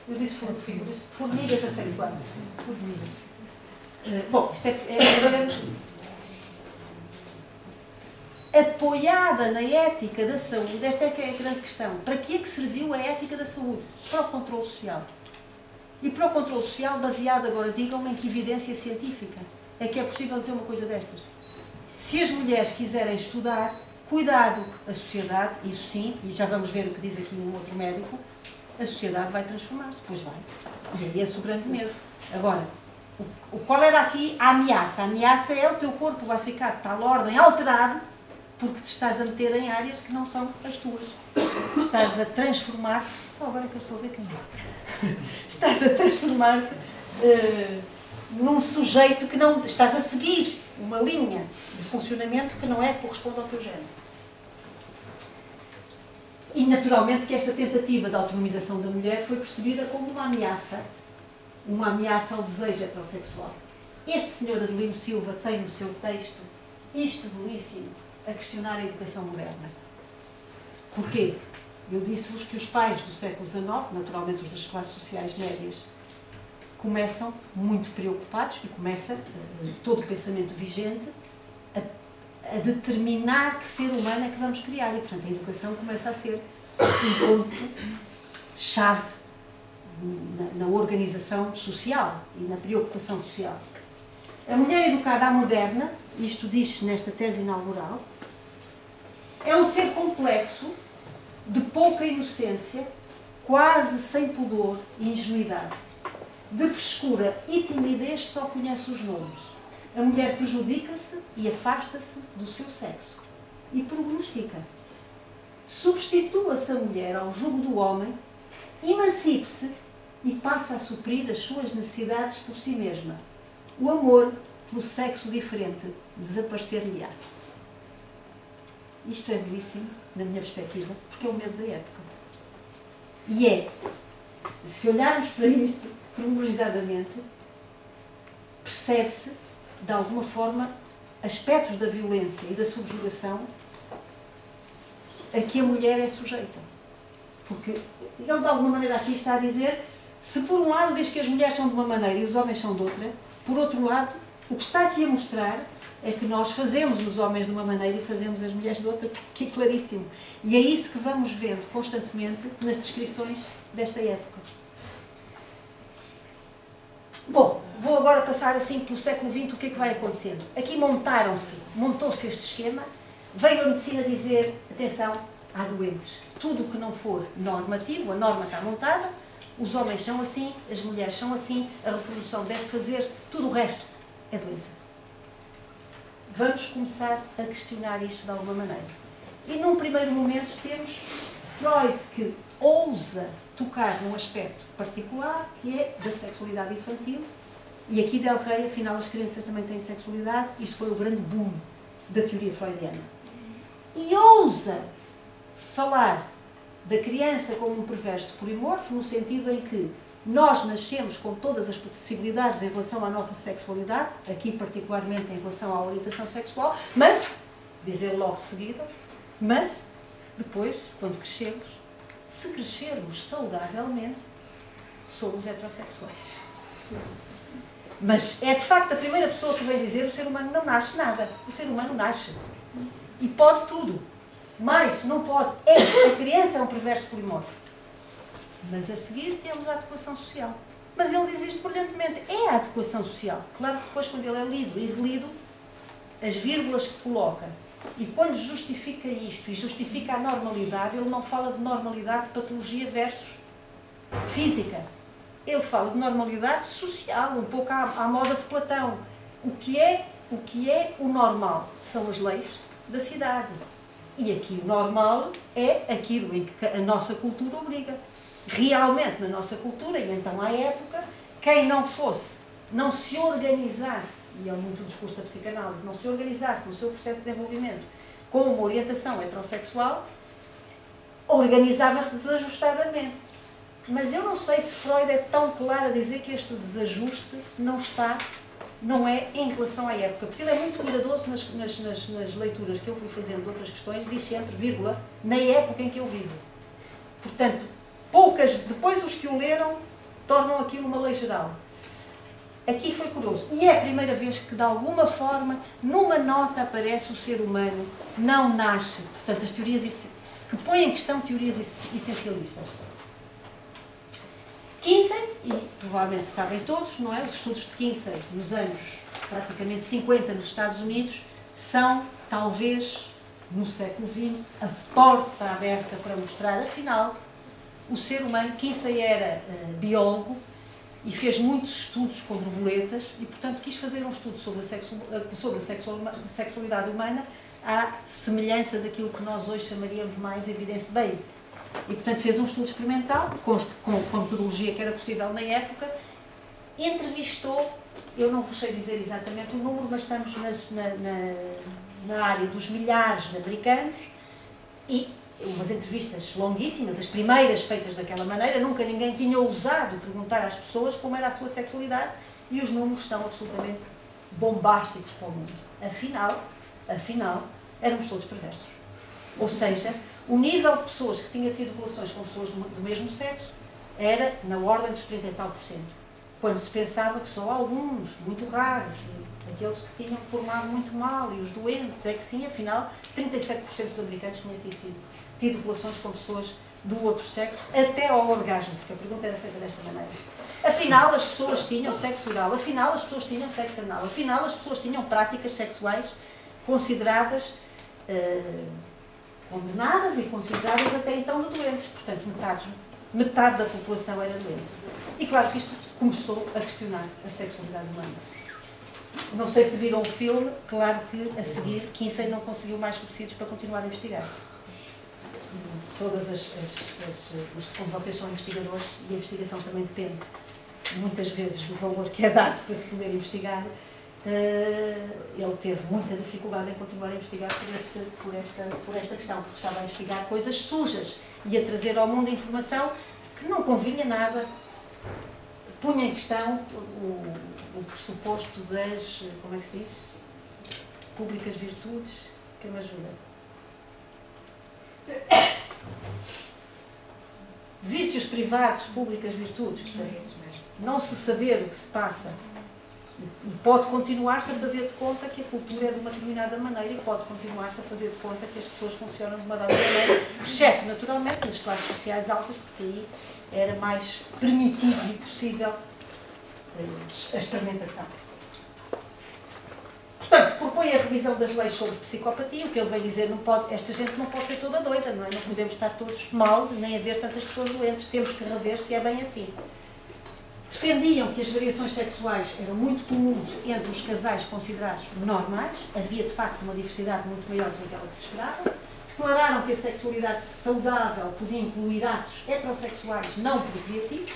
Eu disse formigas. Formigas assexuadas. Formigas. Uh, bom, isto é... é, é apoiada na ética da saúde, esta é que é a grande questão. Para que é que serviu a ética da saúde? Para o controle social. E para o controle social, baseado agora, digam-me, em que evidência científica é que é possível dizer uma coisa destas? Se as mulheres quiserem estudar, cuidado, a sociedade, isso sim, e já vamos ver o que diz aqui um outro médico, a sociedade vai transformar-se, pois vai. E aí é esse o grande medo. Agora, o, qual era aqui a ameaça? A ameaça é o teu corpo vai ficar de tal ordem alterado porque te estás a meter em áreas que não são as tuas. Estás a transformar... Só agora que eu estou a ver quem é. Estás a transformar-te uh, num sujeito que não... Estás a seguir uma linha de funcionamento que não é que corresponde ao teu género. E, naturalmente, que esta tentativa de autonomização da mulher foi percebida como uma ameaça. Uma ameaça ao desejo heterossexual. Este senhor Adelino Silva tem no seu texto isto belíssimo, a questionar a educação moderna. Porquê? Eu disse-vos que os pais do século dezenove, naturalmente os das classes sociais médias, começam muito preocupados e começa todo o pensamento vigente a, a determinar que ser humano é que vamos criar. E, portanto, a educação começa a ser um ponto-chave na, na organização social e na preocupação social. A mulher educada à moderna, isto diz-se nesta tese inaugural, é um ser complexo, de pouca inocência, quase sem pudor e ingenuidade. De frescura e timidez só conhece os nomes. A mulher prejudica-se e afasta-se do seu sexo. E prognostica. Substitua-se a mulher ao jugo do homem, emancipe-se e passa a suprir as suas necessidades por si mesma. O amor pelo sexo diferente desaparecer-lhe-á. Isto é belíssimo, na minha perspectiva, porque é o medo da época. E é, se olharmos para isto pormenorizadamente, percebe-se de alguma forma, aspectos da violência e da subjugação a que a mulher é sujeita. Porque ele, de alguma maneira, aqui está a dizer, se por um lado diz que as mulheres são de uma maneira e os homens são de outra, por outro lado, o que está aqui a mostrar é que nós fazemos os homens de uma maneira e fazemos as mulheres de outra, que é claríssimo. E é isso que vamos vendo constantemente nas descrições desta época. Bom, vou agora passar assim pelo século vinte, o que é que vai acontecendo. Aqui montaram-se, montou-se este esquema, veio a medicina dizer, atenção, há doentes. Tudo o que não for normativo, a norma está montada, os homens são assim, as mulheres são assim, a reprodução deve fazer-se, tudo o resto é doença. Vamos começar a questionar isto de alguma maneira. E num primeiro momento temos Freud que ousa tocar num aspecto particular, que é da sexualidade infantil, e aqui Del Rey, afinal as crianças também têm sexualidade, isto foi o grande boom da teoria freudiana. E ousa falar da criança como um perverso polimorfo, no sentido em que nós nascemos com todas as possibilidades em relação à nossa sexualidade, aqui particularmente em relação à orientação sexual, mas, dizer logo de seguida, mas, depois, quando crescemos, se crescermos saudavelmente, somos heterossexuais. Mas é de facto a primeira pessoa que vem dizer que o ser humano não nasce nada. O ser humano nasce. E pode tudo. Mas não pode. É, a criança é um perverso polimorfo. Mas a seguir temos a adequação social. Mas ele diz isto brilhantemente. É a adequação social. Claro que depois, quando ele é lido e relido, as vírgulas que coloca, e quando justifica isto e justifica a normalidade, ele não fala de normalidade, patologia versus física. Ele fala de normalidade social, um pouco à, à moda de Platão. O que é, o que é o normal? São as leis da cidade. E aqui o normal é aquilo em que a nossa cultura obriga. Realmente, na nossa cultura, e então à época, quem não fosse, não se organizasse, e é muito o discurso da psicanálise, não se organizasse no seu processo de desenvolvimento com uma orientação heterossexual, organizava-se desajustadamente. Mas eu não sei se Freud é tão claro a dizer que este desajuste não está, não é em relação à época, porque ele é muito cuidadoso nas, nas, nas, nas leituras que eu fui fazendo de outras questões, diz sempre, vírgula, na época em que eu vivo. Portanto, poucas, depois os que o leram, tornam aquilo uma lei geral. Aqui foi curioso. E é a primeira vez que, de alguma forma, numa nota aparece o ser humano, não nasce. Portanto, as teorias que põem em questão teorias essencialistas. Kinsey, e provavelmente sabem todos, não é? Os estudos de Kinsey, nos anos praticamente cinquenta, nos Estados Unidos, são, talvez, no século vinte, a porta aberta para mostrar, afinal, o ser humano. Kinsey era uh, biólogo e fez muitos estudos com borboletas e, portanto, quis fazer um estudo sobre a, sexu sobre a sexu sexualidade humana à semelhança daquilo que nós hoje chamaríamos mais evidence-based. E, portanto, fez um estudo experimental com, com, com a metodologia que era possível na época. Entrevistou, eu não vos sei dizer exatamente o número, mas estamos nas, na, na, na área dos milhares de americanos e umas entrevistas longuíssimas, as primeiras feitas daquela maneira, nunca ninguém tinha ousado perguntar às pessoas como era a sua sexualidade e os números são absolutamente bombásticos para o mundo. Afinal, afinal, éramos todos perversos. Ou seja, o nível de pessoas que tinha tido relações com pessoas do mesmo sexo era na ordem dos trinta e tal por cento, quando se pensava que só alguns, muito raros, aqueles que se tinham formado muito mal e os doentes, é que sim, afinal, trinta e sete por cento dos americanos tinham tido, tido relações com pessoas do outro sexo, até ao orgasmo, porque a pergunta era feita desta maneira. Afinal, as pessoas tinham sexo oral, afinal, as pessoas tinham sexo anal, afinal, as pessoas tinham práticas sexuais consideradas uh, condenadas e consideradas até então de doentes, portanto, metade, metade da população era doente. E claro que isto começou a questionar a sexualidade humana. Não sei se viram o filme, claro que a seguir Kinsey não conseguiu mais subsídios para continuar a investigar. Todas as, as, as, as como vocês são investigadores, e a investigação também depende muitas vezes do valor que é dado para se poder investigar, uh, ele teve muita dificuldade em continuar a investigar por esta, por, esta, por esta questão, porque estava a investigar coisas sujas e a trazer ao mundo informação que não convinha nada, punha em questão o o pressuposto das, como é que se diz? Públicas virtudes, que me ajuda. Vícios privados, públicas virtudes. Não se saber o que se passa. Pode continuar-se a fazer de conta que a cultura é de uma determinada maneira e pode continuar-se a fazer de conta que as pessoas funcionam de uma dada maneira, exceto, naturalmente, nas classes sociais altas, porque aí era mais permitido e possível a experimentação. Portanto, propõe a revisão das leis sobre psicopatia. O que ele vai dizer, não pode, esta gente não pode ser toda doida, não é? Não podemos estar todos mal, nem haver tantas pessoas doentes. Temos que rever se é bem assim. Defendiam que as variações sexuais eram muito comuns entre os casais considerados normais. Havia, de facto, uma diversidade muito maior do que ela se esperava. Declararam que a sexualidade saudável podia incluir atos heterossexuais não procriativos.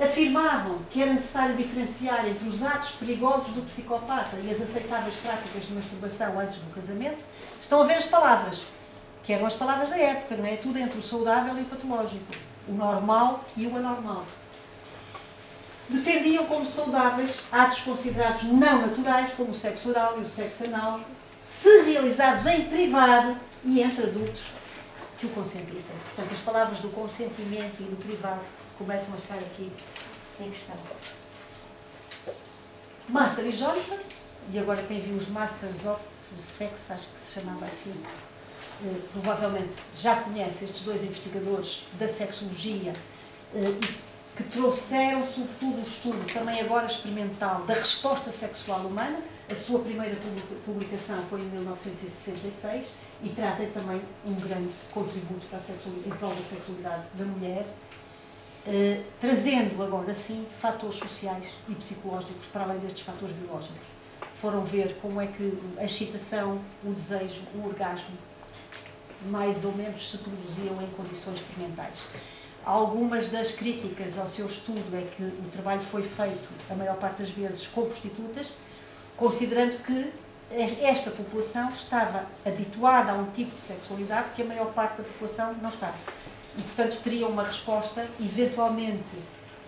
Afirmavam que era necessário diferenciar entre os atos perigosos do psicopata e as aceitáveis práticas de masturbação antes do casamento. Estão a ver as palavras, que eram as palavras da época, não é? Tudo entre o saudável e o patológico, o normal e o anormal. Defendiam como saudáveis atos considerados não naturais, como o sexo oral e o sexo anal, se realizados em privado e entre adultos que o consentissem. Portanto, as palavras do consentimento e do privado começam a estar aqui em questão. Masters and Johnson, e agora quem viu os Masters of Sex, acho que se chamava assim, provavelmente já conhece estes dois investigadores da sexologia, que trouxeram, sobretudo, o estudo, também agora experimental, da resposta sexual humana. A sua primeira publicação foi em mil novecentos e sessenta e seis e trazem também um grande contributo para a sexualidade, em prol da sexualidade da mulher, eh, trazendo agora, sim, fatores sociais e psicológicos, para além destes fatores biológicos. Foram ver como é que a excitação, o desejo, o orgasmo, mais ou menos, se produziam em condições experimentais. Algumas das críticas ao seu estudo é que o trabalho foi feito, a maior parte das vezes, com prostitutas, considerando que esta população estava habituada a um tipo de sexualidade que a maior parte da população não estava. E, portanto, teria uma resposta eventualmente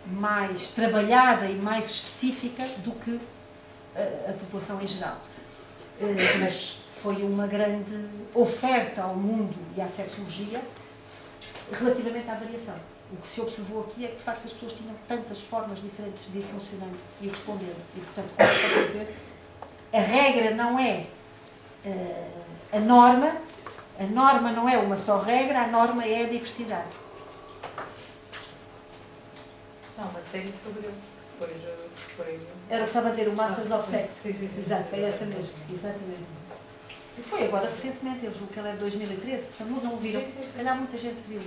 mais trabalhada e mais específica do que a, a população em geral. Mas foi uma grande oferta ao mundo e à sexologia relativamente à variação. O que se observou aqui é que, de facto, as pessoas tinham tantas formas diferentes de ir funcionando e respondendo. E, portanto, como se pode dizer, a regra não é uh, a norma, a norma não é uma só regra, a norma é a diversidade. Não, uma série sobre depois, por aí. Era o que estava a dizer, o Masters of Sex. Sim, sim, sim. Exato, é essa mesmo. Exatamente. E foi agora recentemente, eu julgo que ela é de dois mil e treze, portanto não o viram. Se calhar muita gente viu.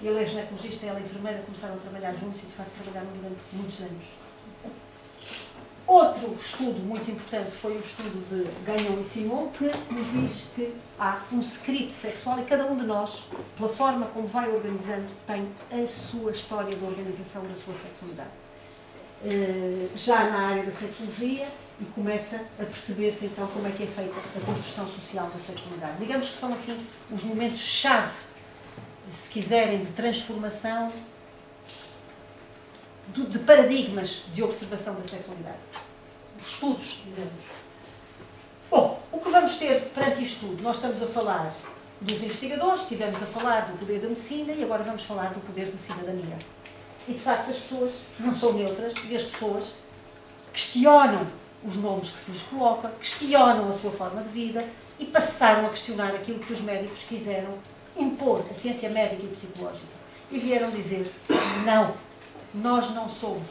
Ele é ginecologista, ela é enfermeira, começaram a trabalhar juntos e de facto trabalharam durante muitos anos. Outro estudo muito importante foi o estudo de Gagnon and Simon, que nos diz que há um script sexual e cada um de nós, pela forma como vai organizando, tem a sua história de organização da sua sexualidade. Já na área da sexologia, e começa a perceber-se então como é que é feita a construção social da sexualidade. Digamos que são assim os momentos-chave, se quiserem, de transformação de paradigmas de observação da sexualidade. Os estudos, dizemos. Bom, o que vamos ter perante isto tudo? Nós estamos a falar dos investigadores, estivemos a falar do poder da medicina e agora vamos falar do poder da cidadania. E de facto as pessoas não são neutras e as pessoas questionam os nomes que se lhes coloca, questionam a sua forma de vida e passaram a questionar aquilo que os médicos quiseram impor, a ciência médica e psicológica. E vieram dizer, não, nós não somos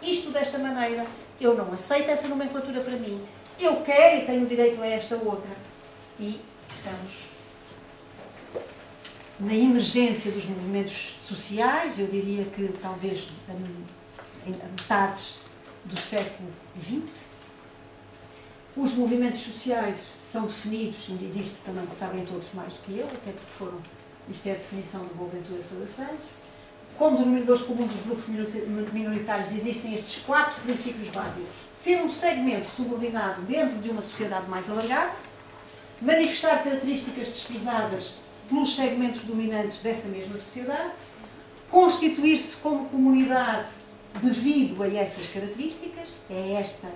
isto desta maneira, eu não aceito essa nomenclatura para mim, eu quero e tenho direito a esta outra. E estamos na emergência dos movimentos sociais, eu diria que talvez a metades do século vinte, os movimentos sociais são definidos, e disto também sabem todos mais do que eu, até porque foram, isto é a definição do Boaventura de Sousa Santos. Como denominadores comuns dos grupos minoritários existem estes quatro princípios básicos. Ser um segmento subordinado dentro de uma sociedade mais alargada, manifestar características desprezadas pelos segmentos dominantes dessa mesma sociedade, constituir-se como comunidade devido a essas características, é esta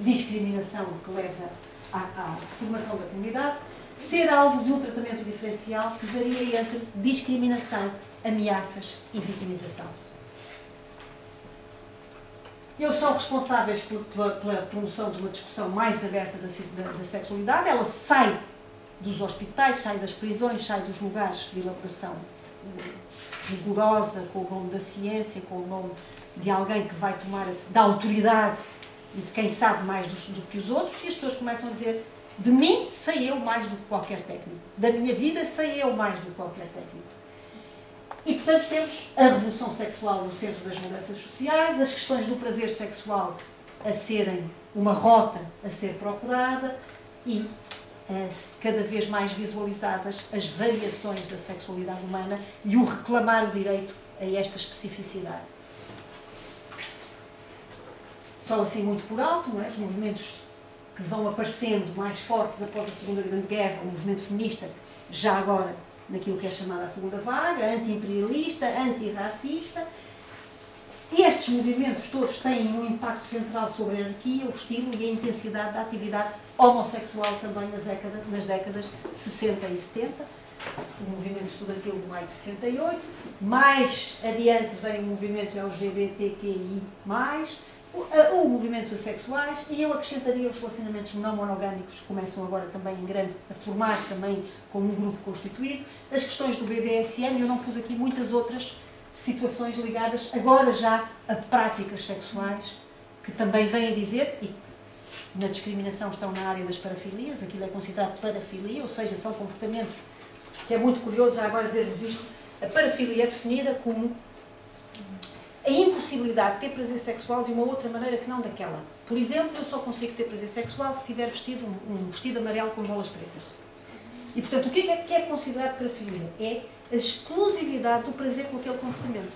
discriminação que leva à, à formação da comunidade, ser alvo de um tratamento diferencial que varia entre discriminação, ameaças e vitimização. Eles são responsáveis por, pela, pela promoção de uma discussão mais aberta da, da, da sexualidade. Ela sai dos hospitais, sai das prisões, sai dos lugares de elaboração rigorosa, com o nome da ciência, com o nome de alguém que vai tomar da autoridade e de quem sabe mais do, do que os outros, e as pessoas começam a dizer: de mim sei eu mais do que qualquer técnico, da minha vida sei eu mais do que qualquer técnico. E, portanto, temos a revolução sexual no centro das mudanças sociais, as questões do prazer sexual a serem uma rota a ser procurada e eh, cada vez mais visualizadas as variações da sexualidade humana e o reclamar o direito a esta especificidade. Só assim muito por alto, não é? Os movimentos que vão aparecendo mais fortes após a Segunda Grande Guerra, o movimento feminista, já agora naquilo que é chamada a segunda vaga, anti-imperialista, anti-racista. Estes movimentos todos têm um impacto central sobre a hierarquia, o estilo e a intensidade da atividade homossexual também nas décadas, nas décadas de sessenta e setenta. O movimento estudantil de maio de sessenta e oito. Mais adiante vem o movimento L G B T Q I mais, o movimentos sexuais, e eu acrescentaria os relacionamentos não monogâmicos, que começam agora também em grande a formar também como um grupo constituído, as questões do B D S M, eu não pus aqui muitas outras situações ligadas agora já a práticas sexuais, que também vêm a dizer, e na discriminação estão na área das parafilias, aquilo é considerado parafilia, ou seja, são comportamentos, que é muito curioso já agora dizer-vos isto, a parafilia é definida como a impossibilidade de ter prazer sexual de uma outra maneira que não daquela. Por exemplo, eu só consigo ter prazer sexual se tiver vestido um, um vestido amarelo com bolas pretas. E, portanto, o que é que é considerado parafilia? É a exclusividade do prazer com aquele comportamento.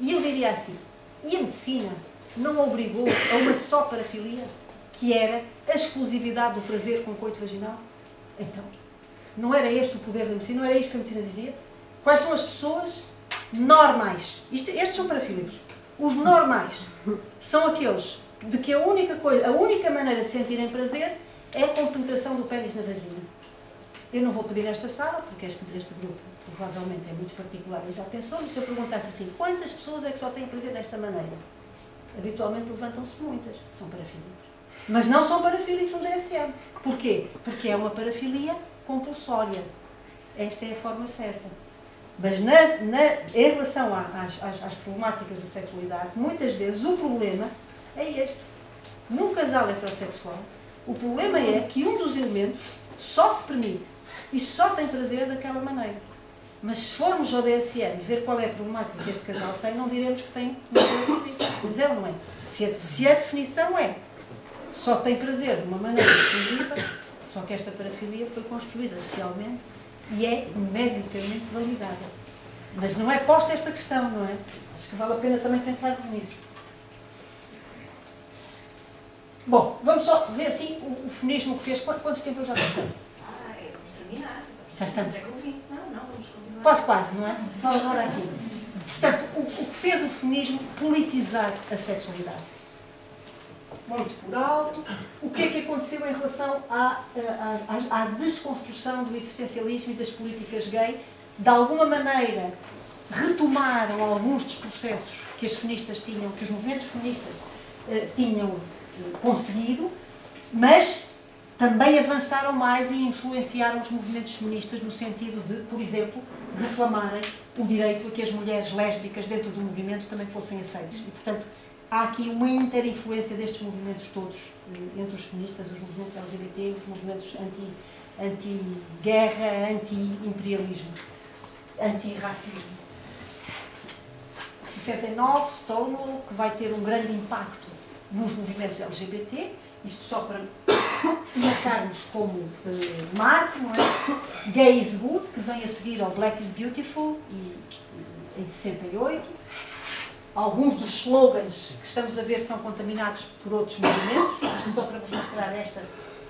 E eu diria assim, e a medicina não obrigou a uma só parafilia, que era a exclusividade do prazer com o coito vaginal? Então, não era este o poder da medicina? Não era isto que a medicina dizia? Quais são as pessoas normais? Isto, estes são parafílicos. Os normais são aqueles de que a única coisa, a única maneira de sentirem prazer é com a penetração do pênis na vagina. Eu não vou pedir esta sala, porque este, este grupo provavelmente é muito particular e já pensou, mas se eu perguntasse assim, quantas pessoas é que só têm prazer desta maneira? Habitualmente levantam-se muitas, são parafílicos. Mas não são parafílicos no D S M. Porquê? Porque é uma parafilia compulsória. Esta é a forma certa. Mas na, na, em relação às, às, às problemáticas da sexualidade, muitas vezes o problema é este. Num casal heterossexual, o problema é que um dos elementos só se permite e só tem prazer daquela maneira. Mas se formos ao D S M ver qual é a problemática que este casal tem, não diremos que tem prazer. Mas é ou não é? Se a, se a definição é só tem prazer de uma maneira exclusiva, só que esta parafilia foi construída socialmente e é medicamente validada. Mas não é posta esta questão, não é? Acho que vale a pena também pensar nisso. Bom, vamos só ver assim o, o feminismo que fez. Quanto, quanto tempo eu já passei? Ah, é, vamos terminar. Vamos já estamos. Não, não, vamos continuar. Quase, quase, não é? Só agora aqui. Portanto, o, o que fez o feminismo politizar a sexualidade? Muito por alto. O que é que aconteceu em relação à, à, à desconstrução do existencialismo e das políticas gay? De alguma maneira retomaram alguns dos processos que as feministas tinham, que os movimentos feministas eh, tinham conseguido, mas também avançaram mais e influenciaram os movimentos feministas no sentido de, por exemplo, reclamarem o direito a que as mulheres lésbicas dentro do movimento também fossem aceitas. E, portanto, há aqui uma interinfluência destes movimentos todos, entre os feministas, os movimentos L G B T, os movimentos anti-guerra, anti-imperialismo, anti-racismo. sessenta e nove, Stonewall, que vai ter um grande impacto nos movimentos L G B T, isto só para marcarmos como uh, marco, não é? Gay is Good, que vem a seguir ao Black is Beautiful, e, em sessenta e oito. Alguns dos slogans que estamos a ver são contaminados por outros movimentos, mas só para vos mostrar esta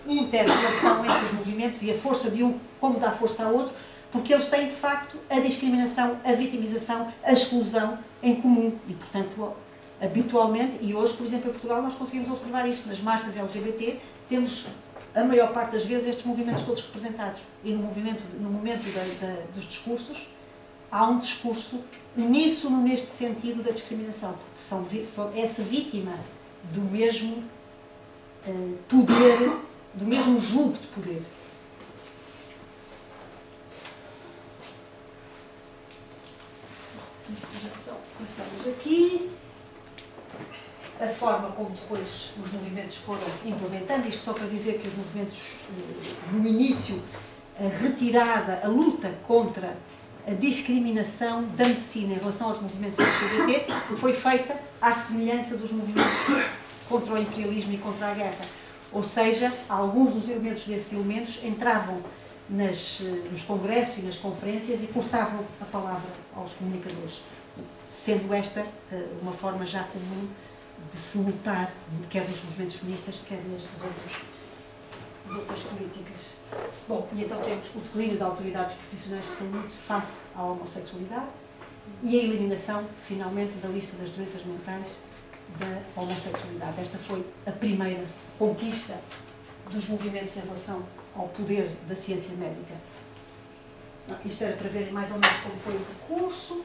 inter-relação entre os movimentos e a força de um, como dá força ao outro, porque eles têm, de facto, a discriminação, a vitimização, a exclusão em comum. E, portanto, habitualmente, e hoje, por exemplo, em Portugal nós conseguimos observar isto, nas marchas L G B T temos a maior parte das vezes estes movimentos todos representados, e no, movimento, no momento da, da, dos discursos há um discurso uníssono neste sentido da discriminação, porque são, são, é-se vítima do mesmo uh, poder, do mesmo jugo de poder. Passamos aqui a forma como depois os movimentos foram implementando, isto só para dizer que os movimentos, no início, a retirada, a luta contra a discriminação da medicina em relação aos movimentos L G B T foi feita à semelhança dos movimentos contra o imperialismo e contra a guerra. Ou seja, alguns dos elementos desses elementos entravam nas, nos congressos e nas conferências e cortavam a palavra aos comunicadores, sendo esta uma forma já comum de se lutar, quer nos movimentos feministas, quer nas outras, outras políticas. Bom, e então temos o declínio de autoridades profissionais de saúde face à homossexualidade e a eliminação, finalmente, da lista das doenças mentais da homossexualidade. Esta foi a primeira conquista dos movimentos em relação ao poder da ciência médica. Isto era para verem mais ou menos como foi o percurso.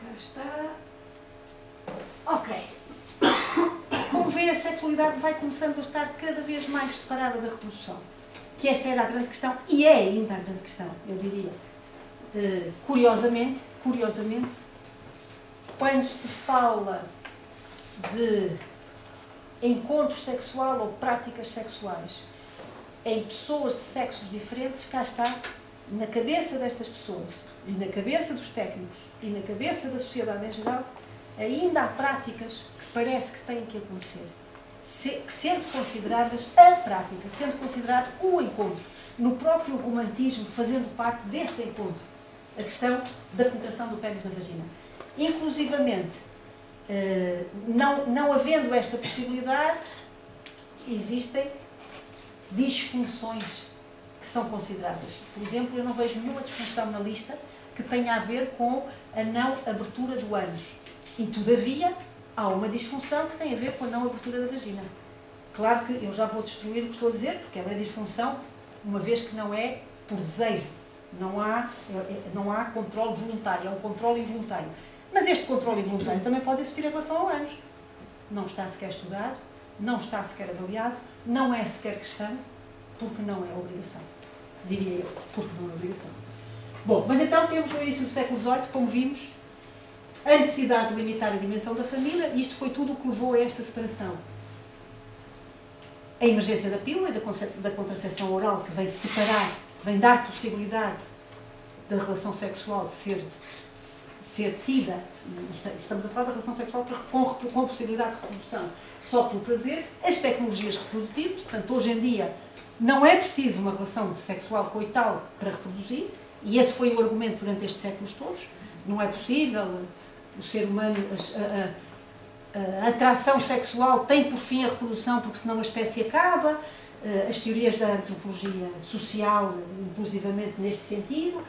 Cá está. Ok. Como vê, a sexualidade vai começando a estar cada vez mais separada da reprodução. Que esta era a grande questão, e é ainda a grande questão, eu diria. Uh, curiosamente, curiosamente, quando se fala de encontro sexual ou práticas sexuais em pessoas de sexos diferentes, cá está, na cabeça destas pessoas, e na cabeça dos técnicos, e na cabeça da sociedade em geral, ainda há práticas que parece que têm que acontecer, sendo consideradas a prática, sendo considerado o encontro, no próprio romantismo, fazendo parte desse encontro, a questão da penetração do pênis na vagina. Inclusivamente, não, não havendo esta possibilidade, existem disfunções que são consideradas. Por exemplo, eu não vejo nenhuma disfunção na lista que tenha a ver com a não abertura do ânus. E, todavia, há uma disfunção que tem a ver com a não abertura da vagina. Claro que eu já vou destruir o que estou a dizer, porque ela é disfunção, uma vez que não é por desejo. Não há, não há controle voluntário, é um controle involuntário. Mas este controle involuntário também pode existir em relação ao ânus. Não está sequer estudado, não está sequer avaliado, não é sequer questão, porque não é obrigação. Diria eu, porque não é obrigação. Bom, mas então temos no início do século dezoito, como vimos, a necessidade de limitar a dimensão da família, e isto foi tudo o que levou a esta separação. A emergência da pílula e da, da contracepção oral, que vem separar, vem dar possibilidade da relação sexual ser, ser tida, e estamos a falar da relação sexual com, com possibilidade de reprodução, só pelo prazer. As tecnologias reprodutivas, portanto, hoje em dia não é preciso uma relação sexual coital para reproduzir, e esse foi o argumento durante estes séculos todos. Não é possível, o ser humano, a, a, a atração sexual tem por fim a reprodução, porque senão a espécie acaba. As teorias da antropologia social, inclusivamente neste sentido,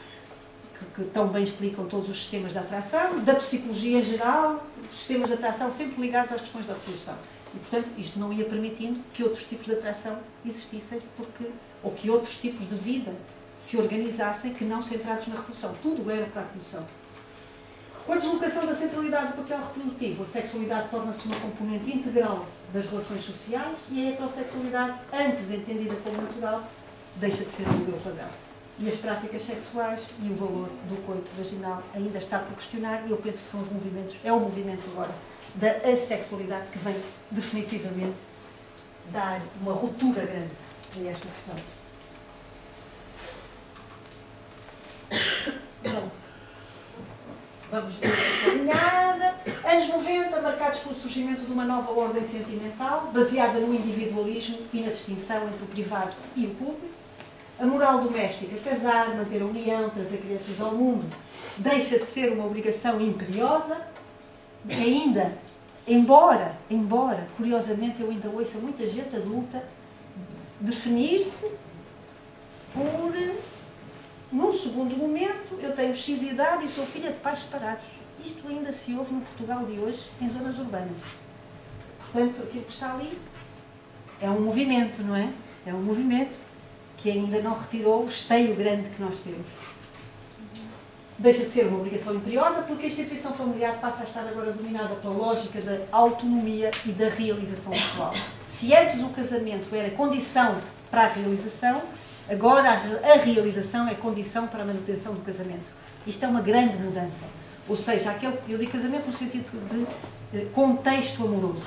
que, que tão bem explicam todos os sistemas de atração, da psicologia em geral, os sistemas de atração sempre ligados às questões da reprodução. E, portanto, isto não ia permitindo que outros tipos de atração existissem, porque, ou que outros tipos de vida se organizassem que não centrados na reprodução. Tudo era para a reprodução. Com a deslocação da centralidade do papel reprodutivo, a sexualidade torna-se uma componente integral das relações sociais, e a heterossexualidade, antes entendida como natural, deixa de ser o meu padrão. E as práticas sexuais e o valor do coito vaginal ainda está por questionar, e eu penso que são os movimentos, é o movimento agora da assexualidade que vem definitivamente dar uma ruptura grande a esta questão. Então, vamos ver essa caminhada. Anos noventa, marcados pelo surgimento de uma nova ordem sentimental, baseada no individualismo e na distinção entre o privado e o público. A moral doméstica, casar, manter a união, trazer crianças ao mundo, deixa de ser uma obrigação imperiosa. Ainda, embora, embora, curiosamente, eu ainda ouço muita gente adulta definir-se por... Num segundo momento, eu tenho X idade e sou filha de pais separados. Isto ainda se ouve no Portugal de hoje, em zonas urbanas. Portanto, aquilo que está ali é um movimento, não é? É um movimento que ainda não retirou o esteio grande que nós temos. Deixa de ser uma obrigação imperiosa, porque a instituição familiar passa a estar agora dominada pela lógica da autonomia e da realização pessoal. Se antes o casamento era condição para a realização, agora a realização é condição para a manutenção do casamento. Isto é uma grande mudança. Ou seja, aquele, eu digo casamento no sentido de contexto amoroso.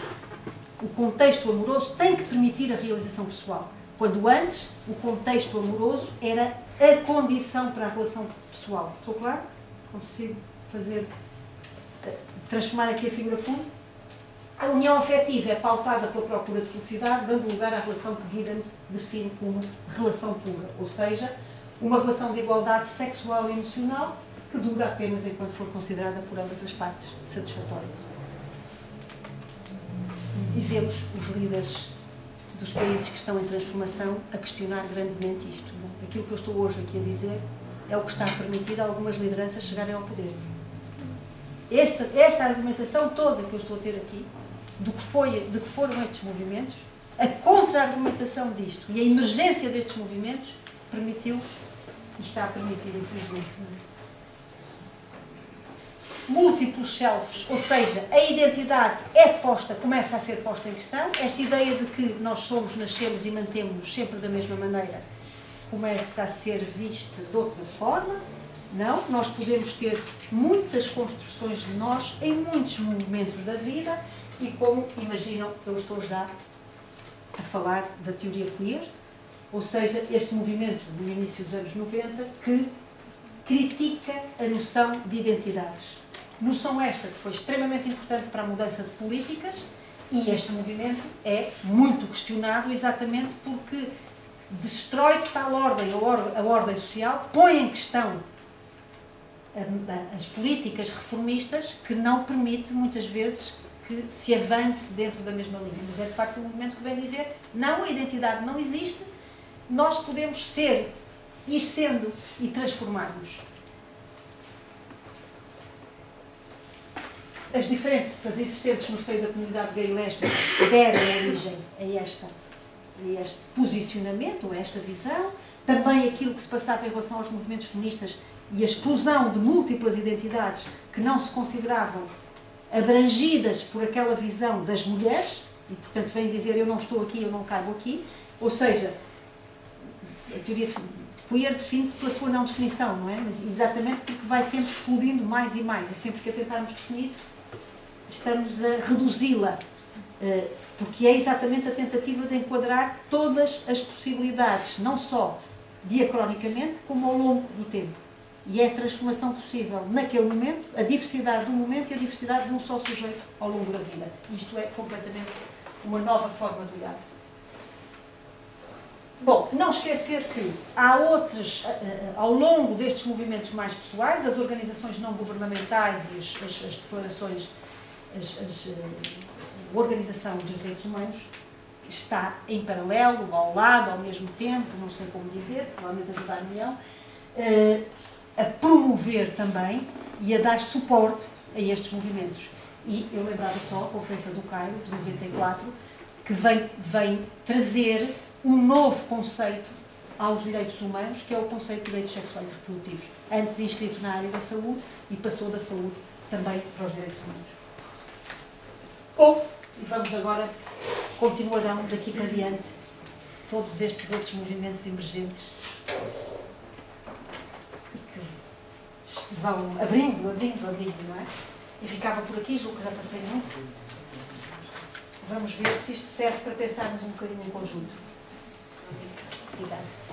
O contexto amoroso tem que permitir a realização pessoal. Quando antes, o contexto amoroso era a condição para a relação pessoal. Sou claro? Consigo fazer, transformar aqui a figura fundo? A união afetiva é pautada pela procura de felicidade, dando lugar à relação que Giddens define como relação pura. Ou seja, uma relação de igualdade sexual e emocional que dura apenas enquanto for considerada por ambas as partes satisfatórias. E vemos os líderes dos países que estão em transformação a questionar grandemente isto. Não? Aquilo que eu estou hoje aqui a dizer é o que está a permitir a algumas lideranças chegarem ao poder. Esta, esta argumentação toda que eu estou a ter aqui, do que foi, de que foram estes movimentos, a contra-argumentação disto e a emergência destes movimentos permitiu e está a permitir, infelizmente. Múltiplos shelves, ou seja, a identidade é posta, começa a ser posta em questão. Esta ideia de que nós somos, nascemos e mantemos-nos sempre da mesma maneira começa a ser vista de outra forma. Não, nós podemos ter muitas construções de nós em muitos momentos da vida e, como imaginam, eu estou já a falar da teoria queer, ou seja, este movimento do início dos anos noventa que critica a noção de identidades. Noção esta que foi extremamente importante para a mudança de políticas, e este movimento é muito questionado exatamente porque destrói tal ordem, a ordem social, põe em questão as políticas reformistas que não permite muitas vezes que se avance dentro da mesma linha. Mas é de facto um movimento que vem dizer não, a identidade não existe, nós podemos ser, ir sendo e transformarmos. As diferenças existentes no seio da comunidade gay e lésbica deram origem a, esta, a este posicionamento, a esta visão. Também aquilo que se passava em relação aos movimentos feministas e a explosão de múltiplas identidades que não se consideravam abrangidas por aquela visão das mulheres, e portanto vêm dizer eu não estou aqui, eu não caibo aqui. Ou seja, a teoria queer define-se pela sua não definição, não é? Mas exatamente porque vai sempre explodindo mais e mais, e sempre que a tentarmos definir estamos a reduzi-la, porque é exatamente a tentativa de enquadrar todas as possibilidades, não só diacronicamente, como ao longo do tempo. E é a transformação possível naquele momento, a diversidade do momento e a diversidade de um só sujeito ao longo da vida. Isto é completamente uma nova forma de olhar. Bom, não esquecer que há outros, ao longo destes movimentos mais pessoais, as organizações não governamentais e as, as, as declarações, as, as, a organização dos direitos humanos está em paralelo, ao lado, ao mesmo tempo, não sei como dizer, provavelmente ajudar-me a promover também e a dar suporte a estes movimentos. E eu lembrava só a Conferência do Cairo, de noventa e quatro, que vem, vem trazer um novo conceito aos direitos humanos, que é o conceito de direitos sexuais e reprodutivos. Antes inscrito na área da saúde e passou da saúde também para os direitos humanos. Bom, e vamos agora, continuarão daqui para diante todos estes outros movimentos emergentes que vão abrindo, abrindo, abrindo, não é? E ficava por aqui, julgo que já passei muito. Vamos ver se isto serve para pensarmos um bocadinho em conjunto. Obrigada.